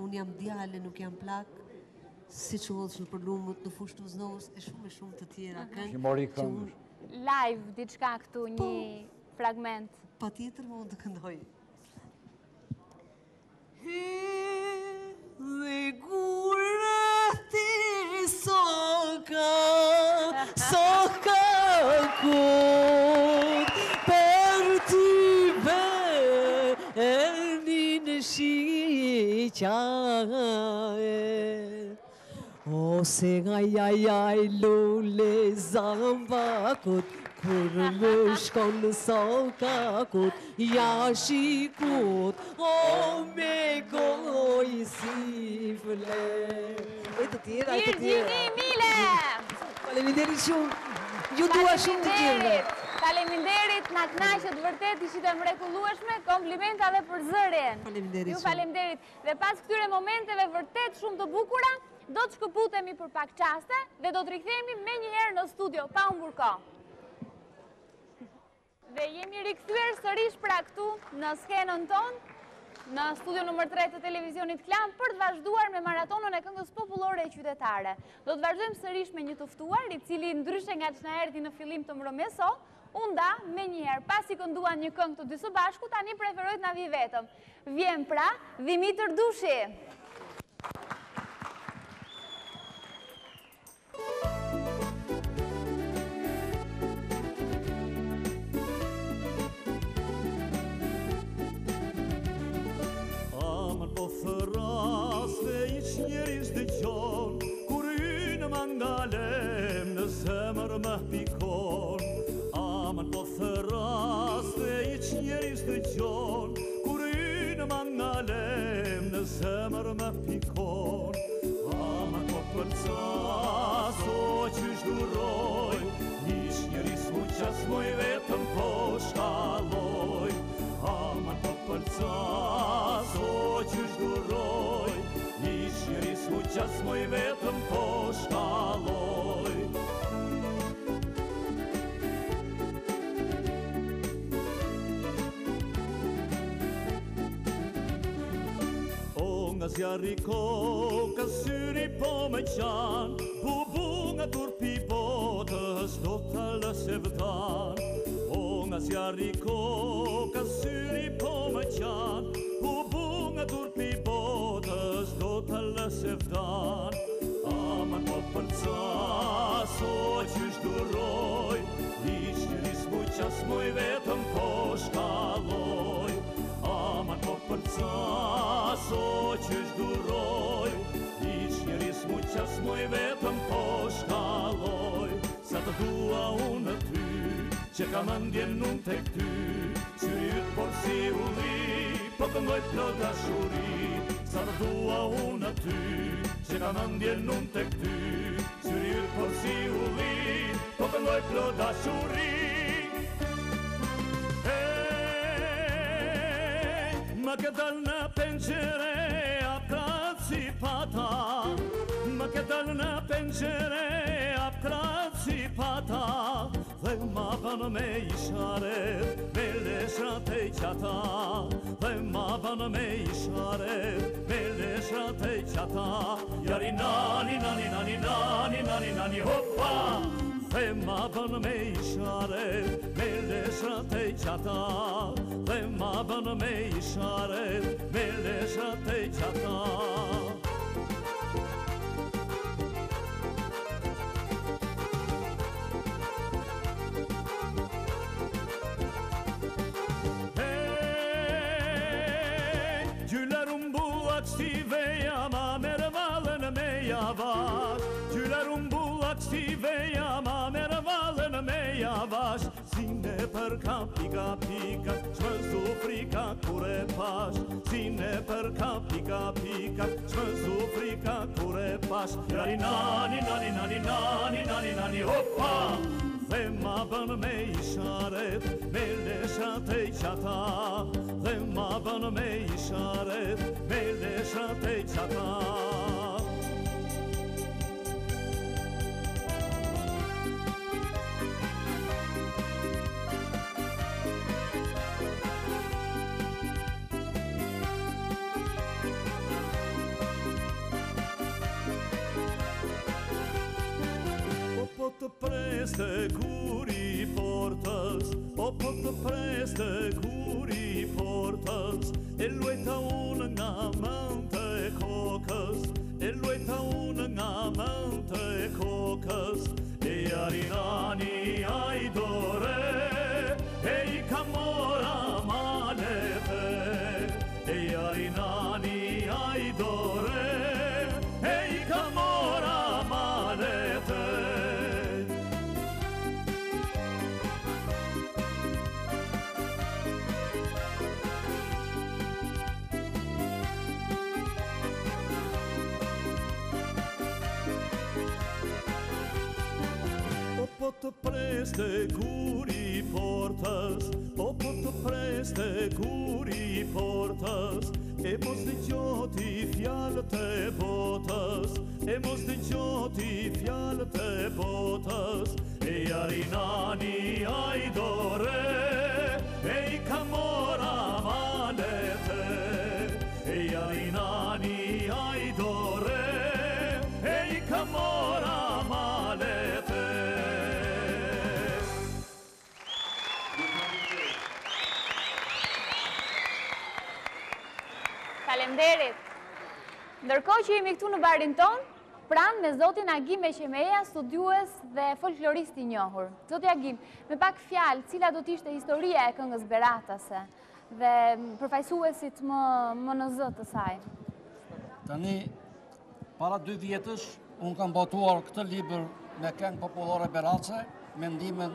unë jam djale, nuk jam plak, si që hodhësh në përlumët, në fushë të uznovës, e shumë të tjera këngë. Shimori këngësh. Live, diçka këtu një fragment. Pa tjetër mund të këndoj. Dhe gurët e sokakut për ty bernin shiqaje ose ajajaj lule zambakut kur më shkon në sokakut jashikut o me gojë si flet. E të tjera, e të tjera. Faleminderit shumë, ju dua shumë të gjithëve. Faleminderit, na kënaqët vërtet, ishit e mrekullueshme, komplimenta dhe për zërin. Faleminderit shumë. Faleminderit. Dhe pas këtyre momenteve vërtet shumë të bukura, do të shkëputemi për pak çaste dhe do të rikthehemi menjëherë në studio pa humbur kohë. Dhe jemi rikthyer sërish pra këtu në skenën tonë, në studio nr. 3 të televizionit Klan, për të vazhduar me maratonën e këngës popullore e qytetare. Do të vazhdojmë sërish me një të ftuar, I cili ndryshe nga ç'na erdhi në fillim të mbrëmjes, u nda menjëherë, pasi kënduan një këngë të dy së bashku, tani preferoi të na vi vetëm. Vjen pra Dhimitër Dushi. Zjarri koka syri po me qanë, bubu nga turpi botës do të lëse vëtan. O nga zjarri koka syri po me qanë, bubu nga turpi botës do të lëse vëtan. Aman po përcas, o që shduroj, ishtë rismu qas moj vetëm po shkalloj. Aman po përcas, o që shduroj, ishtë një rismu qas moj vetëm po shkalloj. Sa të dua unë ty, që ka mandjen unë të këty, qëri ytë por si uri, po këndoj plot dashuri. Sa të dua unë ty, që ka mandjen unë të këty, qëri ytë por si uri, po këndoj plot dashuri. Më këdal në penqere më këtër në penqere apë kratë si pata dhe ma banë me isharet me leshrat e qata dhe ma banë me isharet me leshrat te çata Yari nani nani nani nani nani nani hoppa Thema bën me ishare Me lesha te çata Thema bën me ishare Me lesha te çata Gjylerum bullak si vejama Mere valën me javash Zine për ka pika pika Shme zufri ka kure pash Zine për ka pika pika Shme zufri ka kure pash Jari nani nani nani nani nani nani hoppa Dhe ma bën me isharet Me leshat e qata Dhe ma bën me isharet Me leshat e qata O po të preste kur I portës O po të preste kur I portës E lueta unë nga mëndë e kokës E lueta unë nga mëndë e kokës E jarinani ajdore E I kamora malefe E jarinani ajdore E I kamora malefe O po të preste kur I portës O po të preste kur I portës E mos të gjoti fjallët e botës E mos të gjoti fjallët e botës E jarinani ajdore E I kamora malete E jarinani ajdore E I kamora malete Falemderit. Ndërkohë që jemi këtu në barin ton, pranë me zotin Agim Eqemeja, studiues dhe folklorist I njohur. Zoti Agim, me pak fjalë, cila do t'ishte historia e këngës beratase dhe përfaqësuesit më në zë të saj? Tani, para 2 vjetësh, unë kam botuar këtë libër me këngë popullore beratase, me ndimin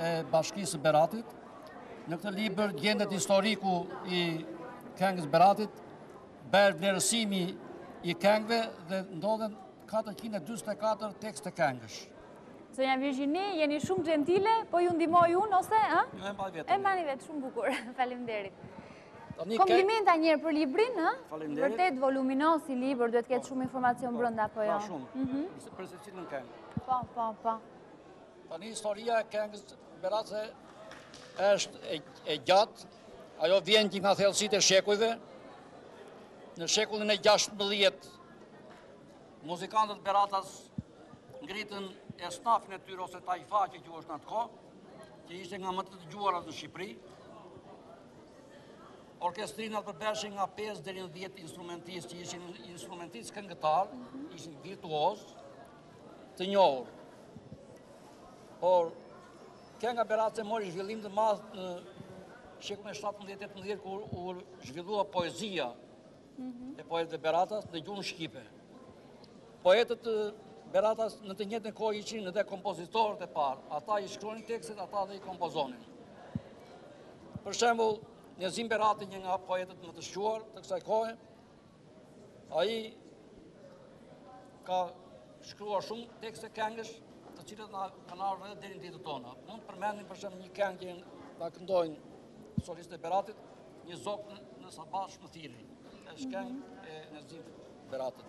e bashkisë Beratit. Në këtë libër gjendet historiku I këngës Beratit, bërë vlerësimi I këngëve dhe ndodhen 424 tekste këngësh. Sonja Virgjini, jeni shumë gentile, po ju ndihmoj unë, ose? E mbani vetë, shumë bukur, faleminderit. Komplimenta njerë për librin, vërtet voluminos I libër, duhet ketë shumë informacion brënda, po jo? Pa shumë, përsepsin në këngë. Pa, pa, pa. Tani, historia këngës Beratit është e gjatë, Ajo vjen që nga thellësit e shekujve, në shekullin e 16, muzikantët Beratas ngritën e stafën e tyre ose tajfa që që është në atë ko, që ishte nga më të dëgjuarat në Shqipëri. Orkestrinat përbeshin nga 5 deri në 10 instrumentistë që ishin instrumentistë këngëtar, ishin virtuos, të njohur. Por, kënga Beratase mori zhvillim të madh në Shekullin e 17-18, kur u zhvillua poezia e poetëve Beratas dhe gjumë shqipe. Poetët Beratas në të njëjtën kohë ishin edhe kompozitorët e parë. Ata I shkruanin tekstet, ata dhe I kompozonin. Për shembull, Zini Berati, një nga poetët më të shquar të kësaj kohe, ai ka shkruar shumë tekste këngësh, të cilat na kanë ardhur deri në ditët tona. Mund të përmendim për shembull një këngë që ta këndojnë soliste Beratit, një zokë në Sabat Shmëthiri, e shkeng e Nëzim Beratit.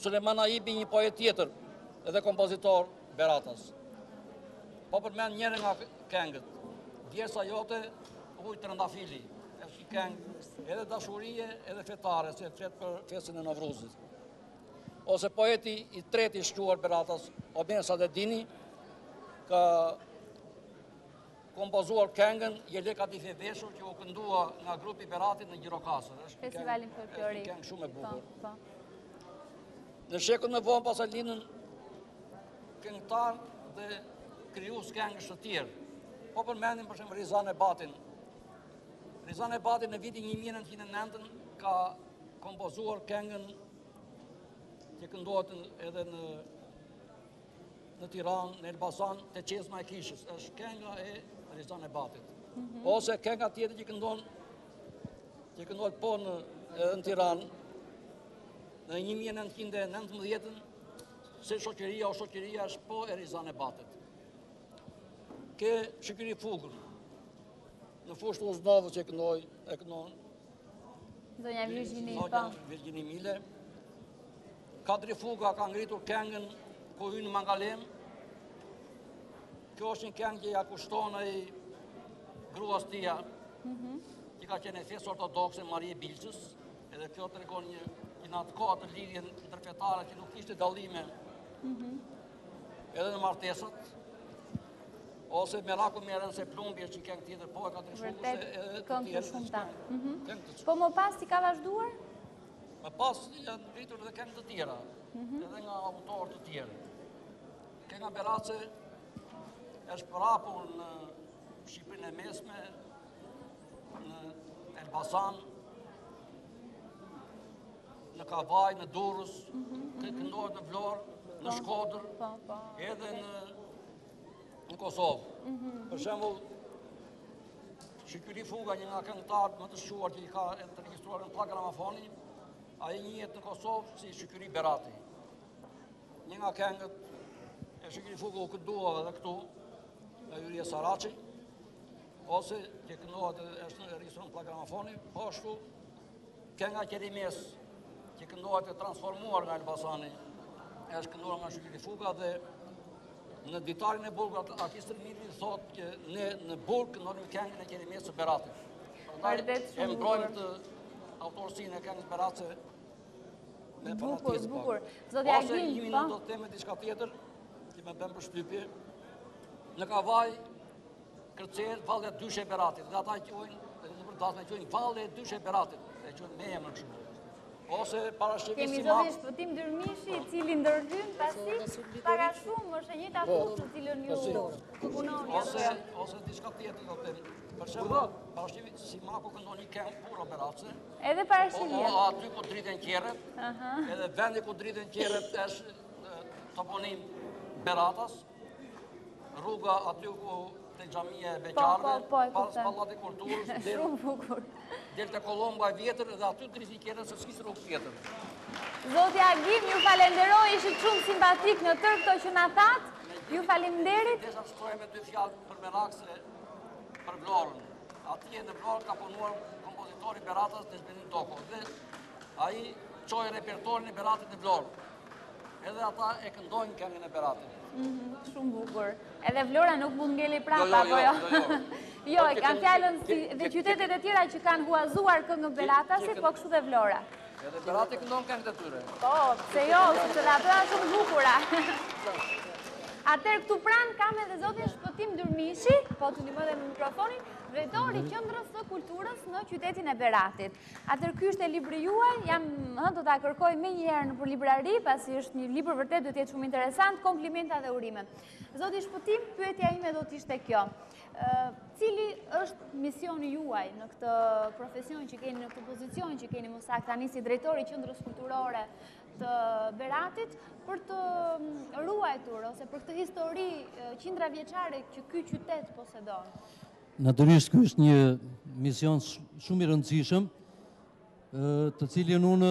Suleman Aibi, një poet tjetër edhe kompozitor Beratas. Po përmen njëre nga këngët, djesa jote, ujtë rëndafili, e i këngë, edhe dashurie, edhe fetare, se flet për fesën e Novruzit. Ose poeti i treti shkruar Beratas, Omer Sadedini, ka kompozuar këngën Jelekat i Feveshur, që u këndua nga grupi Beratit në Gjirokastër. Festivalin folklorik. Është këngë shumë e bukur. Në shekut më vonë pas lindën këngëtar dhe krijues këngësh të tjerë. Po përmendim për shemb Rizan Berati. Rizan Berati në vitin 1909 ka kompozuar këngën që këndohet edhe në Tiranë, në Elbasan, te Çezma e Kishës. Është kënga e Rizan Berati. Ose kënga tjetër që këndohet po në Tiranë në 1919, Se shoqëria o shoqëria është po e Rizan Berati. Ke Shikiri Fugur, në fushë të Uznavës që e kënoj, Zonja Virgjini Mile, Kadri Fuga ka ngritur këngën ku hynë Mangalem, kjo është një këngë që ja kushton ai gruas tia, që ka qenë fesë ortodokse Marie Bilçës, edhe kjo tregon një natë kohë të lidhje ndërfetare që nuk kishte dallime edhe në martesat, ose Meraku merën se plumbi është një këngë tjetër, po e ka të shumë se këngë të shumë ta. Po më pas ti ka vazhduar? Më pas janë ngritur dhe këngë të tjera, edhe nga autorë të tjerë. Kënga Berati është përhapur në Shqipërinë e Mesme, në Elbasan, në Kavaj, në Durrës, këndohet në Vlorë, në Shkodër, edhe në Kosovë. Për shembull, Shikiri Fuga, një nga këngëtarët më të shquar që i ka regjistruar në pllak gramofoni, ai njihet në Kosovë si Shikiri Berati. Një nga këngët e Shikiri Fuga u këndua edhe këtu, nga Hyrie Saraçi, ose që këndohet është regjistruar në pllak gramofoni, po ashtu kënga Qerimes, që këndohet e transformuar nga Elbasani, e është këndohet nga Shikiri Fuga dhe në ditarin e Burg, artistër Mirri thot që ne në Burg këndonim këngën e Qerimes së Beratit. E mbrojmë të autorësinë e këngës Berati me fanatizëm. Ose një minutë do të them diçka tjetër, që më bën përshtypje. Në Kavaj kërcen Valle e Dyshe e Beratit, dhe ata quajnë Valle e Dyshe e Beratit, e quajnë me emër kështu. Ose parashikë si ma... Kemi Shpëtim Dërmishi, cili ndërhym pasi, para shumë është një të afusë cilën ju punoni. Ose diçka tjetër do të temi. Për shembull, parashikë si ma ku këndon një këngë puro Berati. Edhe parashikë. O aty ku driten qerret, edhe vendi ku driten qerret është toponim Beratas, rruga aty ku të xhamia e Beqarve, pas Pallati Kulturës, del të Kolomba e vjetër dhe aty të rizikere se s'kisë rrugë vjetër. Zoti Agim, ju falenderoj, ishit shumë simpatik në tërë këto që në thatë, ju falimderit. Desha shkojme dy fjallë për Merakse për Vlorën. Atje në Vlorë ka punuar kompozitori Beratas në Zbenin Toko dhe aji qoj repertorin e Beratit në Vlorë. Edhe ata e këndojnë këngën e Beratit. Shumë bukur. Edhe Vlora nuk mund ngeli prapa, po jo. Jo, e kanë fjallën dhe qytetet e tjera që kanë huazuar këngën Beratasit, po kështu dhe Vlora. Edhe Berati këndon këngët e tyre. Po, se jo, se dhe ato janë shumë bukura. Atër këtu pranë kam edhe zotin Shpëtim Dërmishi, po të ndihmoj dhe me mikrofonin, drejtori i Qendrës së Kulturës në qytetin e Beratit. Atër ky është libri juaj, do ta kërkoj më një herë nëpër librari, pasi është një libër vërtet do të jetë shumë interesant, komplimenta dhe urime. Zoti Shpëtim, pyetja ime do të ishte kjo. Cili është misioni juaj në këtë profesion që keni, në këtë pozicion që keni më saktë tani si drejtori i Qendrës Kulturore të Beratit për të ruajtur ose për këtë histori qindra vjeçare që ky qytet posedon? Natyrisht, ky është një mision shumë i rëndësishëm, të cilin unë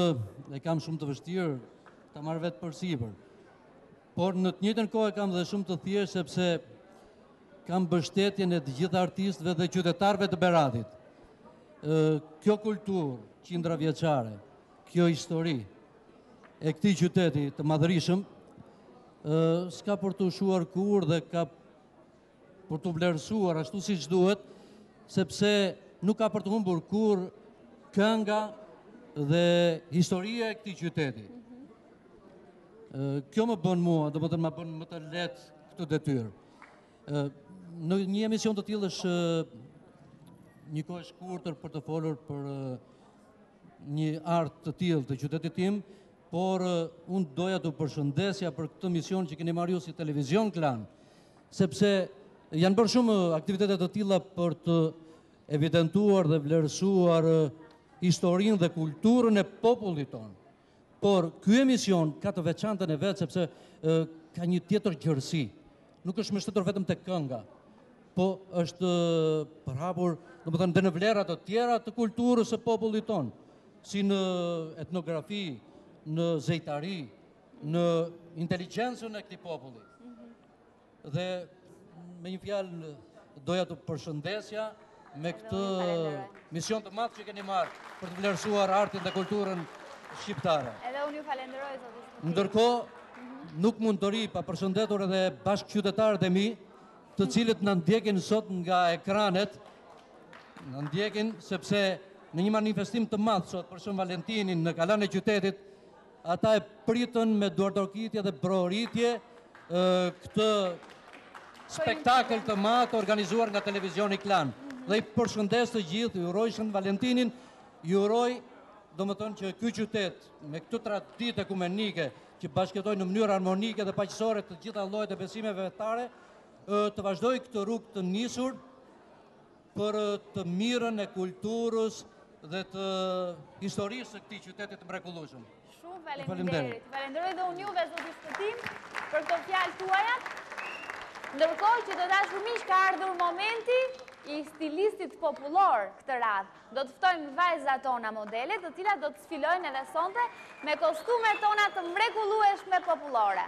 e kam shumë të vështirë, ta marr vetë përsipër. Por në të njëjtën kohë e kam dhe shumë të thjeshtë, sepse kam mbështetjen e të gjithë artistëve dhe qytetarëve të Beratit. Kjo kulturë qindra vjeçare, kjo histori e këtij qyteti të madhërisëm, s'ka për të shuar kurrë dhe ka për të vlerësuar ashtu si që duhet, sepse nuk ka për të humbur kur kënga dhe historia e këtij qyteti. Kjo më bën mua, do të më bën më të lehtë këtë detyrë. Në një emision të tillë është një kohë e shkurtër për të folur për një art të tillë të qytetit tim, por unë doja të përshëndesja për këtë mision që keni marrë si televizion Klan, sepse janë bërë shumë aktivitete të tilla për të evidentuar dhe vlerësuar historinë dhe kulturën e popullit tonë. Por ky emision ka të veçantën e vet sepse ka një tjetër gjërësi. Nuk është mbështetur vetëm tek kënga, po është përhapur, domethënë, dhe në vlera të tjera të kulturës së popullit tonë, si në etnografi, në zejtari, në inteligjencën e këtij populli. Dhe me një fjalë doja të përshëndesja me këtë mision të madh që keni marrë për të vlerësuar artin dhe kulturën shqiptare. Edhe unë ju falenderoj zotë. Ndërkohë, nuk mund të ri pa përshëndetur edhe bashkëqytetarët e mi, të cilët na ndjekin sot nga ekranet, na ndjekin sepse në një manifestim të madh sot për Shën Valentinin në Kalan e qytetit, ata e pritën me duartorkitje dhe proritje këtë spektakël të madh organizuar nga televizioni Klan. Dhe i përshëndes të gjithë, ju uroj Shën Valentinin, ju uroj, domethënë që ky qytet me këtë traditë ekumenike që bashkëtojnë në mënyrë harmonike dhe paqësore të gjitha llojet e besimeve fetare, të vazhdojë këtë rrugë të nisur për të mirën e kulturës dhe të historisë së këtij qyteti të mrekullueshëm. Shumë faleminderit. Falenderoj dhe unë juve zoti Shëtim për këto fjalë tuaja. Ndërkohë që do dashur miq, ka ardhur momenti i stilistit popullor këtë radhë. Do të ftojmë vajzat tona modele, të cilat do të sfilojnë edhe sonte me kostumet tona të mrekullueshme popullore.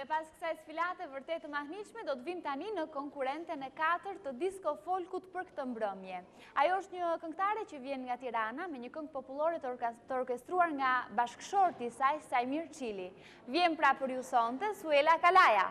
Dhe pas kësaj sfilate vërtet të mahnitshme, do të vim tani në konkurrenten e 4 të disco folkut për këtë mbrëmje. Ajo është një këngëtare që vjen nga Tirana me një këngë popullore të orkestruar nga bashkëshorti i saj, Sajmir Çili. Vjen pra për ju sonte Suela Kalaja.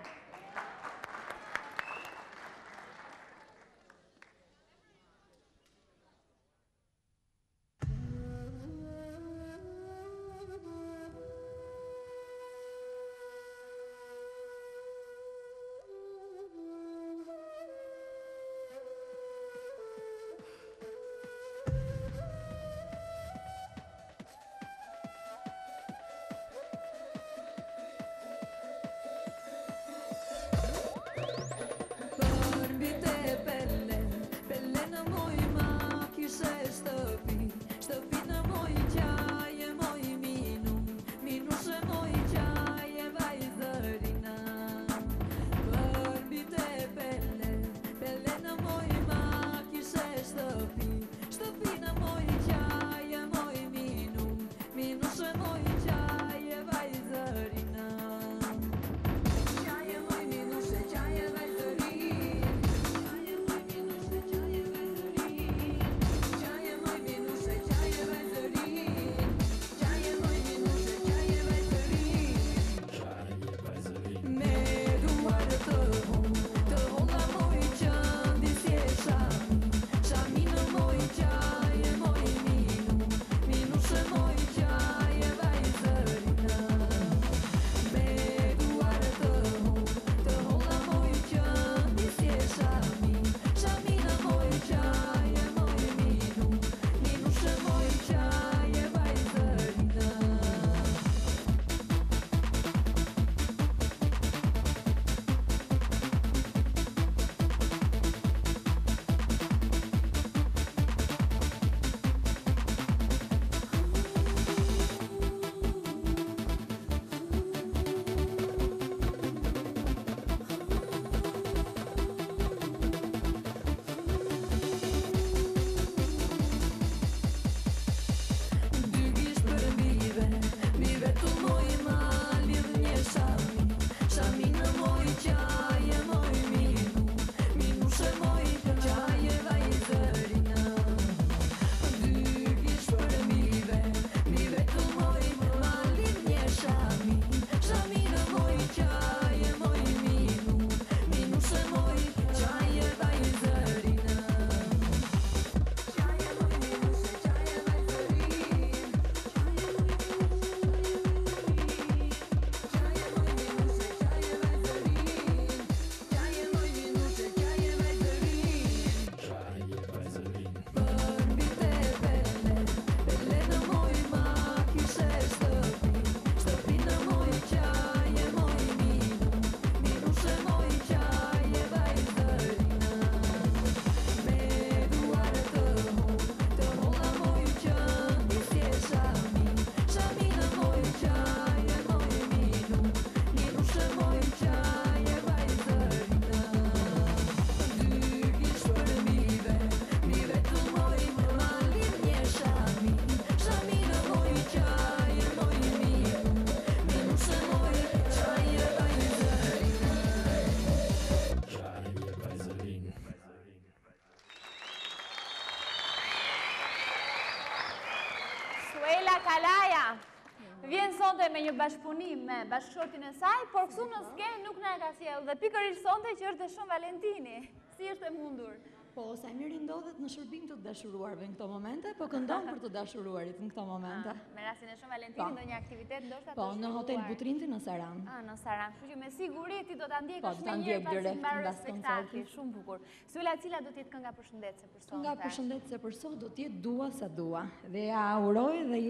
Me një bashkëpunim me bashkëshortin e saj, por këtu në skenë nuk na e ka sjellë dhe pikërisht sonte që është Dëshon Valentini. Si është e mundur? Po, Sajmiri ndodhet në shërbim të dashuruarve në këto momente, po këndon për të dashuruarit në këto momente. Me rastin e Dëshon Valentini ndonjë aktivitet ndoshta të shkruar? Po, në Hotel Butrinti në Saran. Në Saran, kështu që me siguri ti do ta ndjekësh më mirë pasi mbaroi spektakli, shumë bukur. Syla, cila do të jetë kënga përshëndetse për sot? Kënga përshëndetse për sot do të jetë Dua sa dua, dhe ja uroj dhe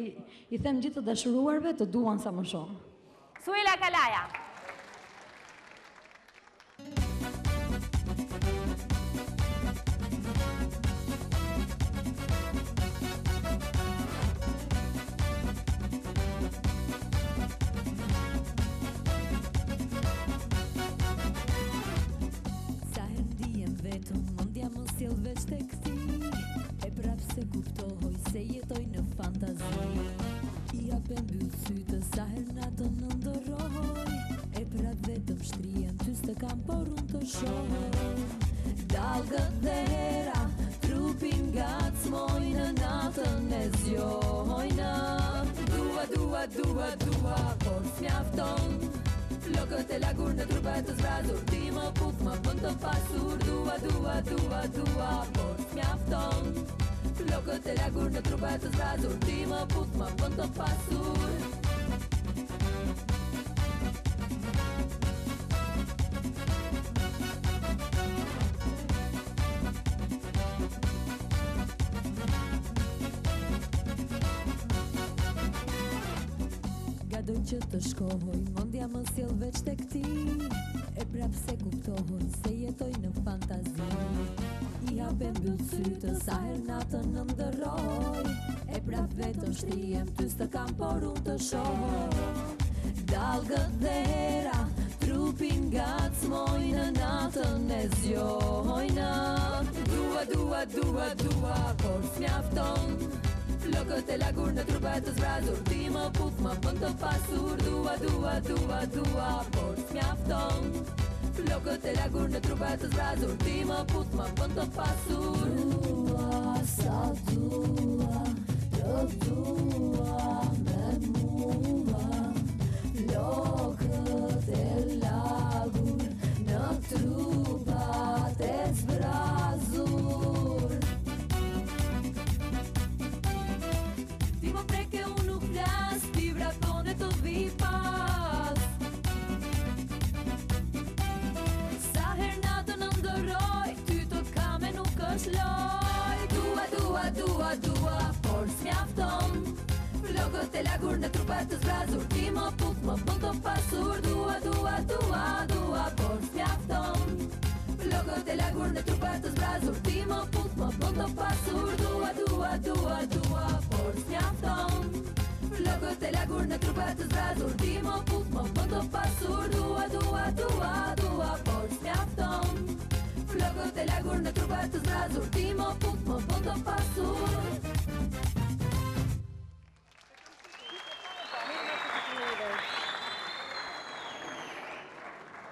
i them gjithë të dashuruarve të duan sa më shumë. Syla Kalaja. Fantazi, i apem byllë sytë, sa her natën nëndëroj, Dalgët dhe hera, trupin gacmojnë, natën e zjojnë. Dua, dua, dua, dua, por s'mjafton. Flokët e lagur në trupa e të zbrazur, ti më puf, më bën të pasur. Dua, dua, dua, dua, por s'mjafton. Flokët e lagur në trupa e të zbrazur, ti më puf, më bën të pasur. Gadoj që të shkohoj, mondja më sjell veç te kti, e prap se kuptohoj, se jetoj në fantazi. I hape mbyll sytë, sa her natën në ndërroj, e prap vetëm shtijem, ty s'të kam por unë të shohoj. Dalgët dhe hera, trupin gacmojnë, natën e zjojnë. Dua, dua, dua, dua, por s'mjafton. Flokët e lagur në trupa e të zbrazur, ti më puf, më bën të pasur. Dua, dua, dua, dua, por s'mjafton. Flokët e lagur në trupa e të zbrazur, ti më puf, më bën të pasur. Dua, sa dua, të dua me mua. Flokët e lagur në trupa e të zbrazur. Dua, dua, por s'mjafton. Flokët e lagur në trupa e të zbrazur, ti më puf, më bën të pasur. Dua, dua, dua, dua, por s'mjafton. Flokët e lagur në trupa e të zbrazur, ti më puf, më bën të pasur. Dua, dua, dua, dua, por s'mjafton. Flokët e lagur në trupa e të zbrazur, ti më puf, më bën të pasur. Dua, dua, dua, dua, por s'mjafton. Flokët e lagur në trupa e të zbrazur, ti më puf, më bën të pasur.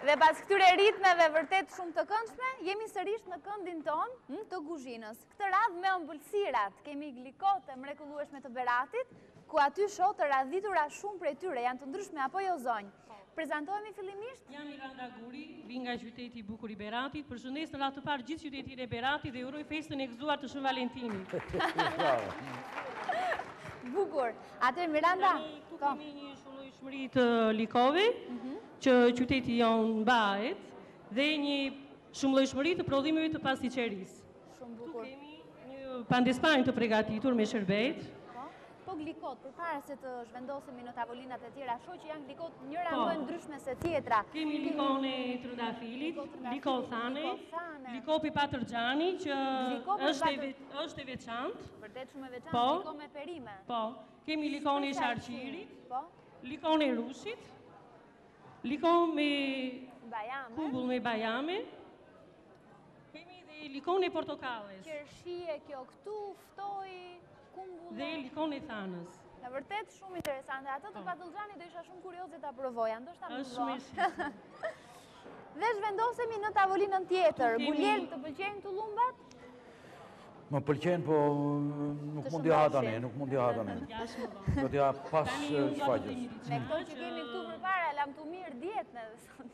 Dhe pas këtyre ritmeve vërtet shumë të këndshme, jemi sërish në këndin tonë të kuzhinës. Këtë radhë me ëmbëlsirat, kemi glikotë e mrekullueshme të Beratit, ku aty shoh të radhitura shumë prej tyre, janë të ndryshme apo jo zonjë. Prezentohemi fillimisht? Jam Iranda Guri, vi nga qyteti i bukur i Beratit, përshëndes në radhë të parë gjithë qytetin e Beratit dhe uroj festën e gëzuar të Shën Valentinit. Bukur. Atëherë Miranda, këtu kemi një shoqëri të likove, që qyteti jon mbahet dhe një shumëllojshmëri të prodhimeve të pastiçerisë. Shumë bukur. Këtu kemi një pandespanë të përgatitur me sherbet. Po glikot, përpara se të zhvendosemi në tavolinat e tjera, shoh që janë glikot njëra më ndryshme se tjetra. Kemi glikone trëndafilit, glikot thane, glikopi patërxhani që është e veçantë. Vërtet shumë e veçantë, glikon me perime. Po, kemi glikone sharqirit, glikone rushit, glikon me kumbull me bajame. Kemi dhe glikone portokales. Qershie kjo këtu, ftoi. Dhe likone thanës. Në vërtet shumë interesante. Ato të patëllxhani do isha shumë kurioze të aprovoja. Ndoshta më duan. Dhe zhvendosemi në tavolinën tjetër. Gulielm, të pëlqejnë tullumbat? Më pëlqejnë, po nuk mundi ha tani, nuk mundi ha tani. Do t'ja pas shfaqjes. Me këto që kemi këtu përpara, lamtumir dietën sot.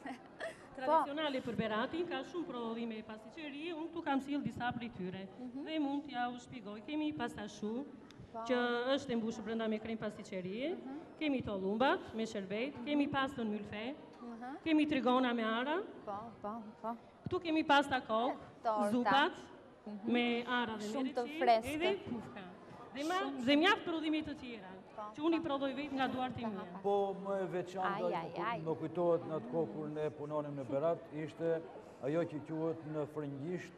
Tradicionale për Beratin, ka shumë prodhime pastiçeri, unë këtu kam sill disa prej tyre. Dhe mund t'ja u shpjegoj. Kemi pastashu, që është e mbushur brenda me krem pastiçerie, kemi tollumbat me sherbet, kemi pastën mylfe, kemi trigona me ara. Këtu kemi pasta kok, zupat me ara dhe meriçi, edhe pufka. Dhe mjaft prodhime të tjera, që unë i prodhoj vetë nga duart e mia. Po, më e veçanta, më kujtohet në atë kohë kur ne punonim në Berat, ishte ajo që quhet në frëngjisht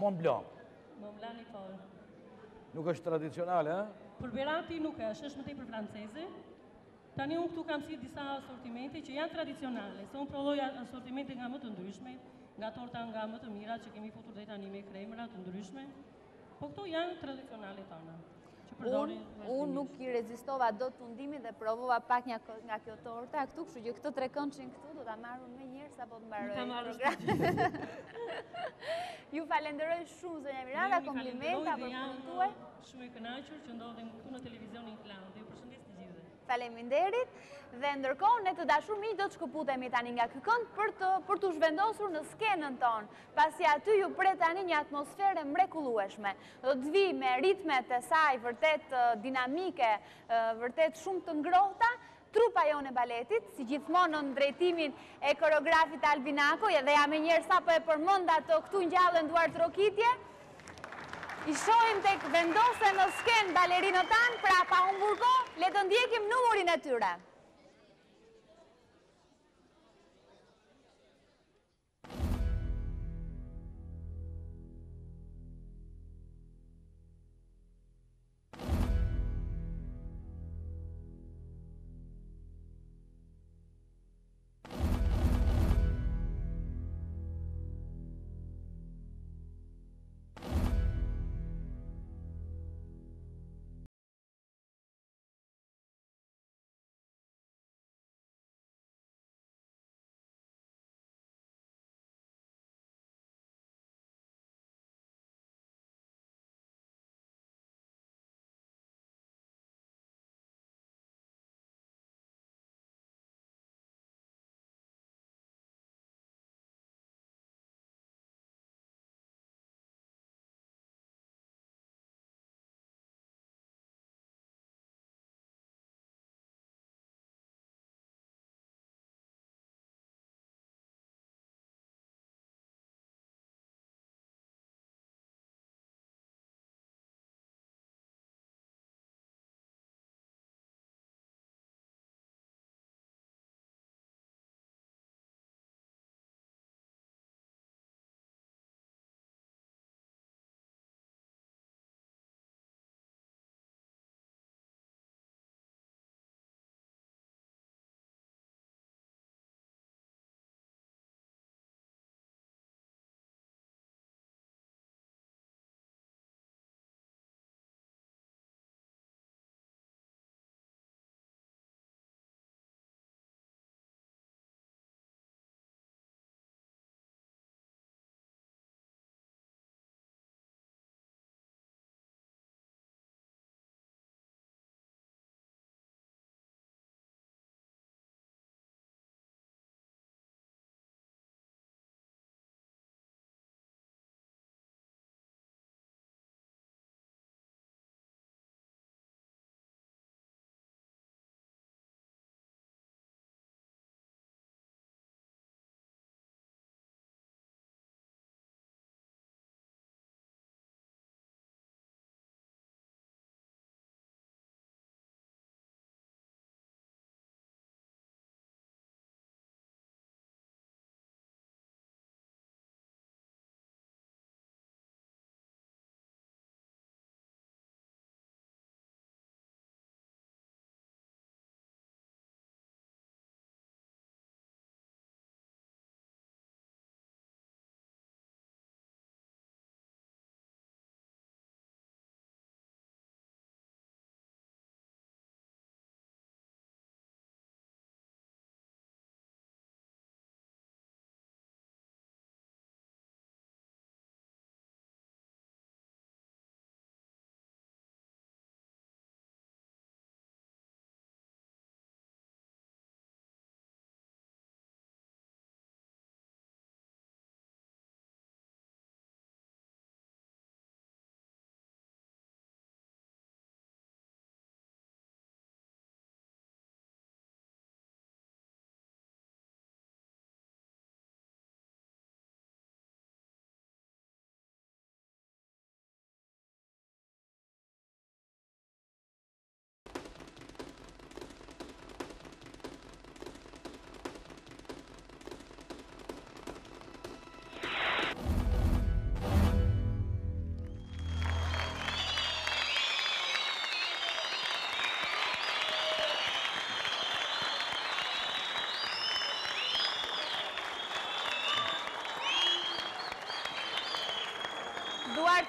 Mont Blanc. Mont Blanc i forë. Nuk është tradicionale, e? Për Berati nuk është më tepër franceze. Tani unë këtu kam si disa asortimente që janë tradicionale, se unë prodhoj asortimente nga më të ndryshme, nga torta nga më të mira që kemi futur dhe tani me kremra të ndryshme. Po këto janë tradicionale tona, Unë nuk I rezistova dot tundimit dhe provova pak nga kjo torta këtu, kështu që këto 300 këtu do ta marr unë mëherë sapo të mbaroj. Ju falenderoj shumë zonja Miranda, komplimenta për punën tuaj. Shumë e kënaqur që ndodhem këtu në televizionin Klan. Ju përshëndes të gjithëve. Faleminderit. Dhe ndërkohë ne të dashur miq do të shkëputemi tani nga ky kënd për t'u zhvendosur në skenën tonë, pasi aty ju pret tani një atmosferë mrekullueshme. Do të vi me ritmet e saj vërtet dinamike, vërtet shumë të ngrohta, trupa jonë e baletit, si gjithmonë në drejtimin e koreografit Albinako, dhe jam njëherë sapo e përmend ato këtu ngjallën duart rokitje. I shohim tek vendosen në skenë balerinët tanë, pra pa humbur kohë, le të ndjekim numrin e tyre.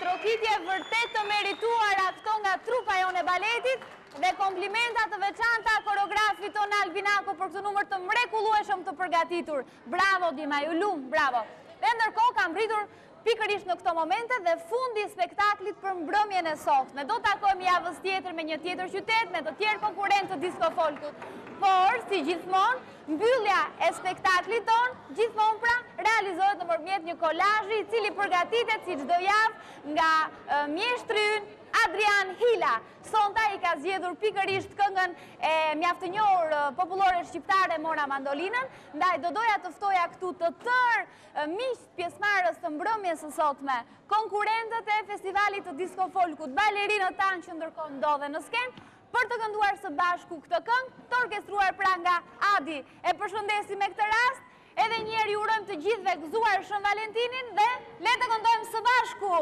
Trokitje vërtet të merituar atë nga trupa jone baletit dhe komplimenta të veçanta koreografit ton Albinako për këtë numër të mrekullueshëm të përgatitur. Bravo Dima, ju lum, bravo. Dhe ndërkohë kam rritur pikërisht në këto momente dhe fundi spektaklit për mbrëmjen e sotme. Do takohemi javës tjetër me një tjetër qytet, me të tjerë konkurrentë të diskofolkut. Por, si gjithmonë, mbyllja e spektaklit ton, gjithmonë pra, realizohet nëpërmjet një kolazhi I cili përgatitet si çdo javë nga mjeshtri ynë Adrian Hila. Sonte I ka zgjedhur pikërisht këngën e mjaft të njohur popullore shqiptare Mora Mandolinën, ndaj do doja të ftoja këtu të tërë miqtë pjesëmarrës të mbrëmjes së sotme, konkurrentët e festivalit të diskofolkut, balerinët tanë që ndërkohë ndodhen në skenë, për të kënduar së bashku këtë këngë, të orkestruar pra nga Adi. E përshëndesim me këtë rast, edhe njëherë ju urojmë të gjithëve gëzuar Shën Valentinin dhe le të këndojmë së bashku.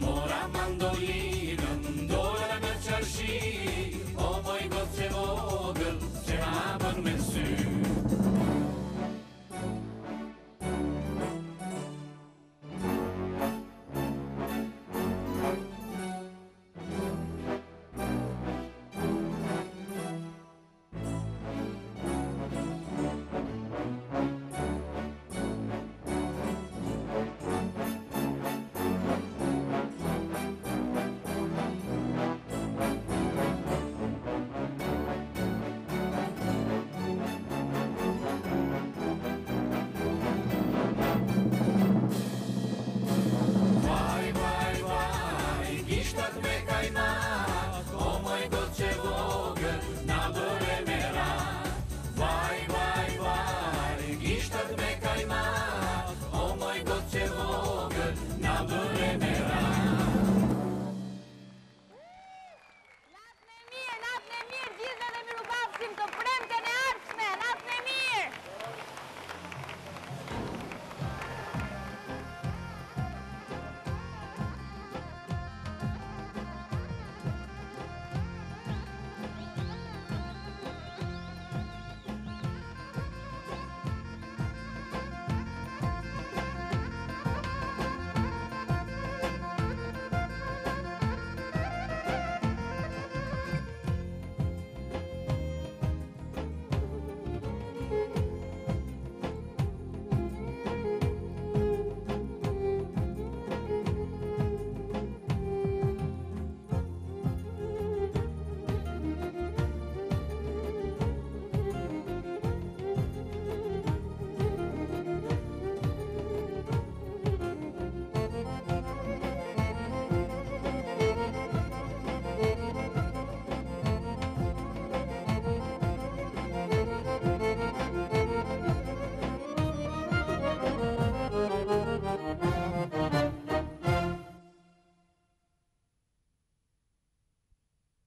Mora mandolina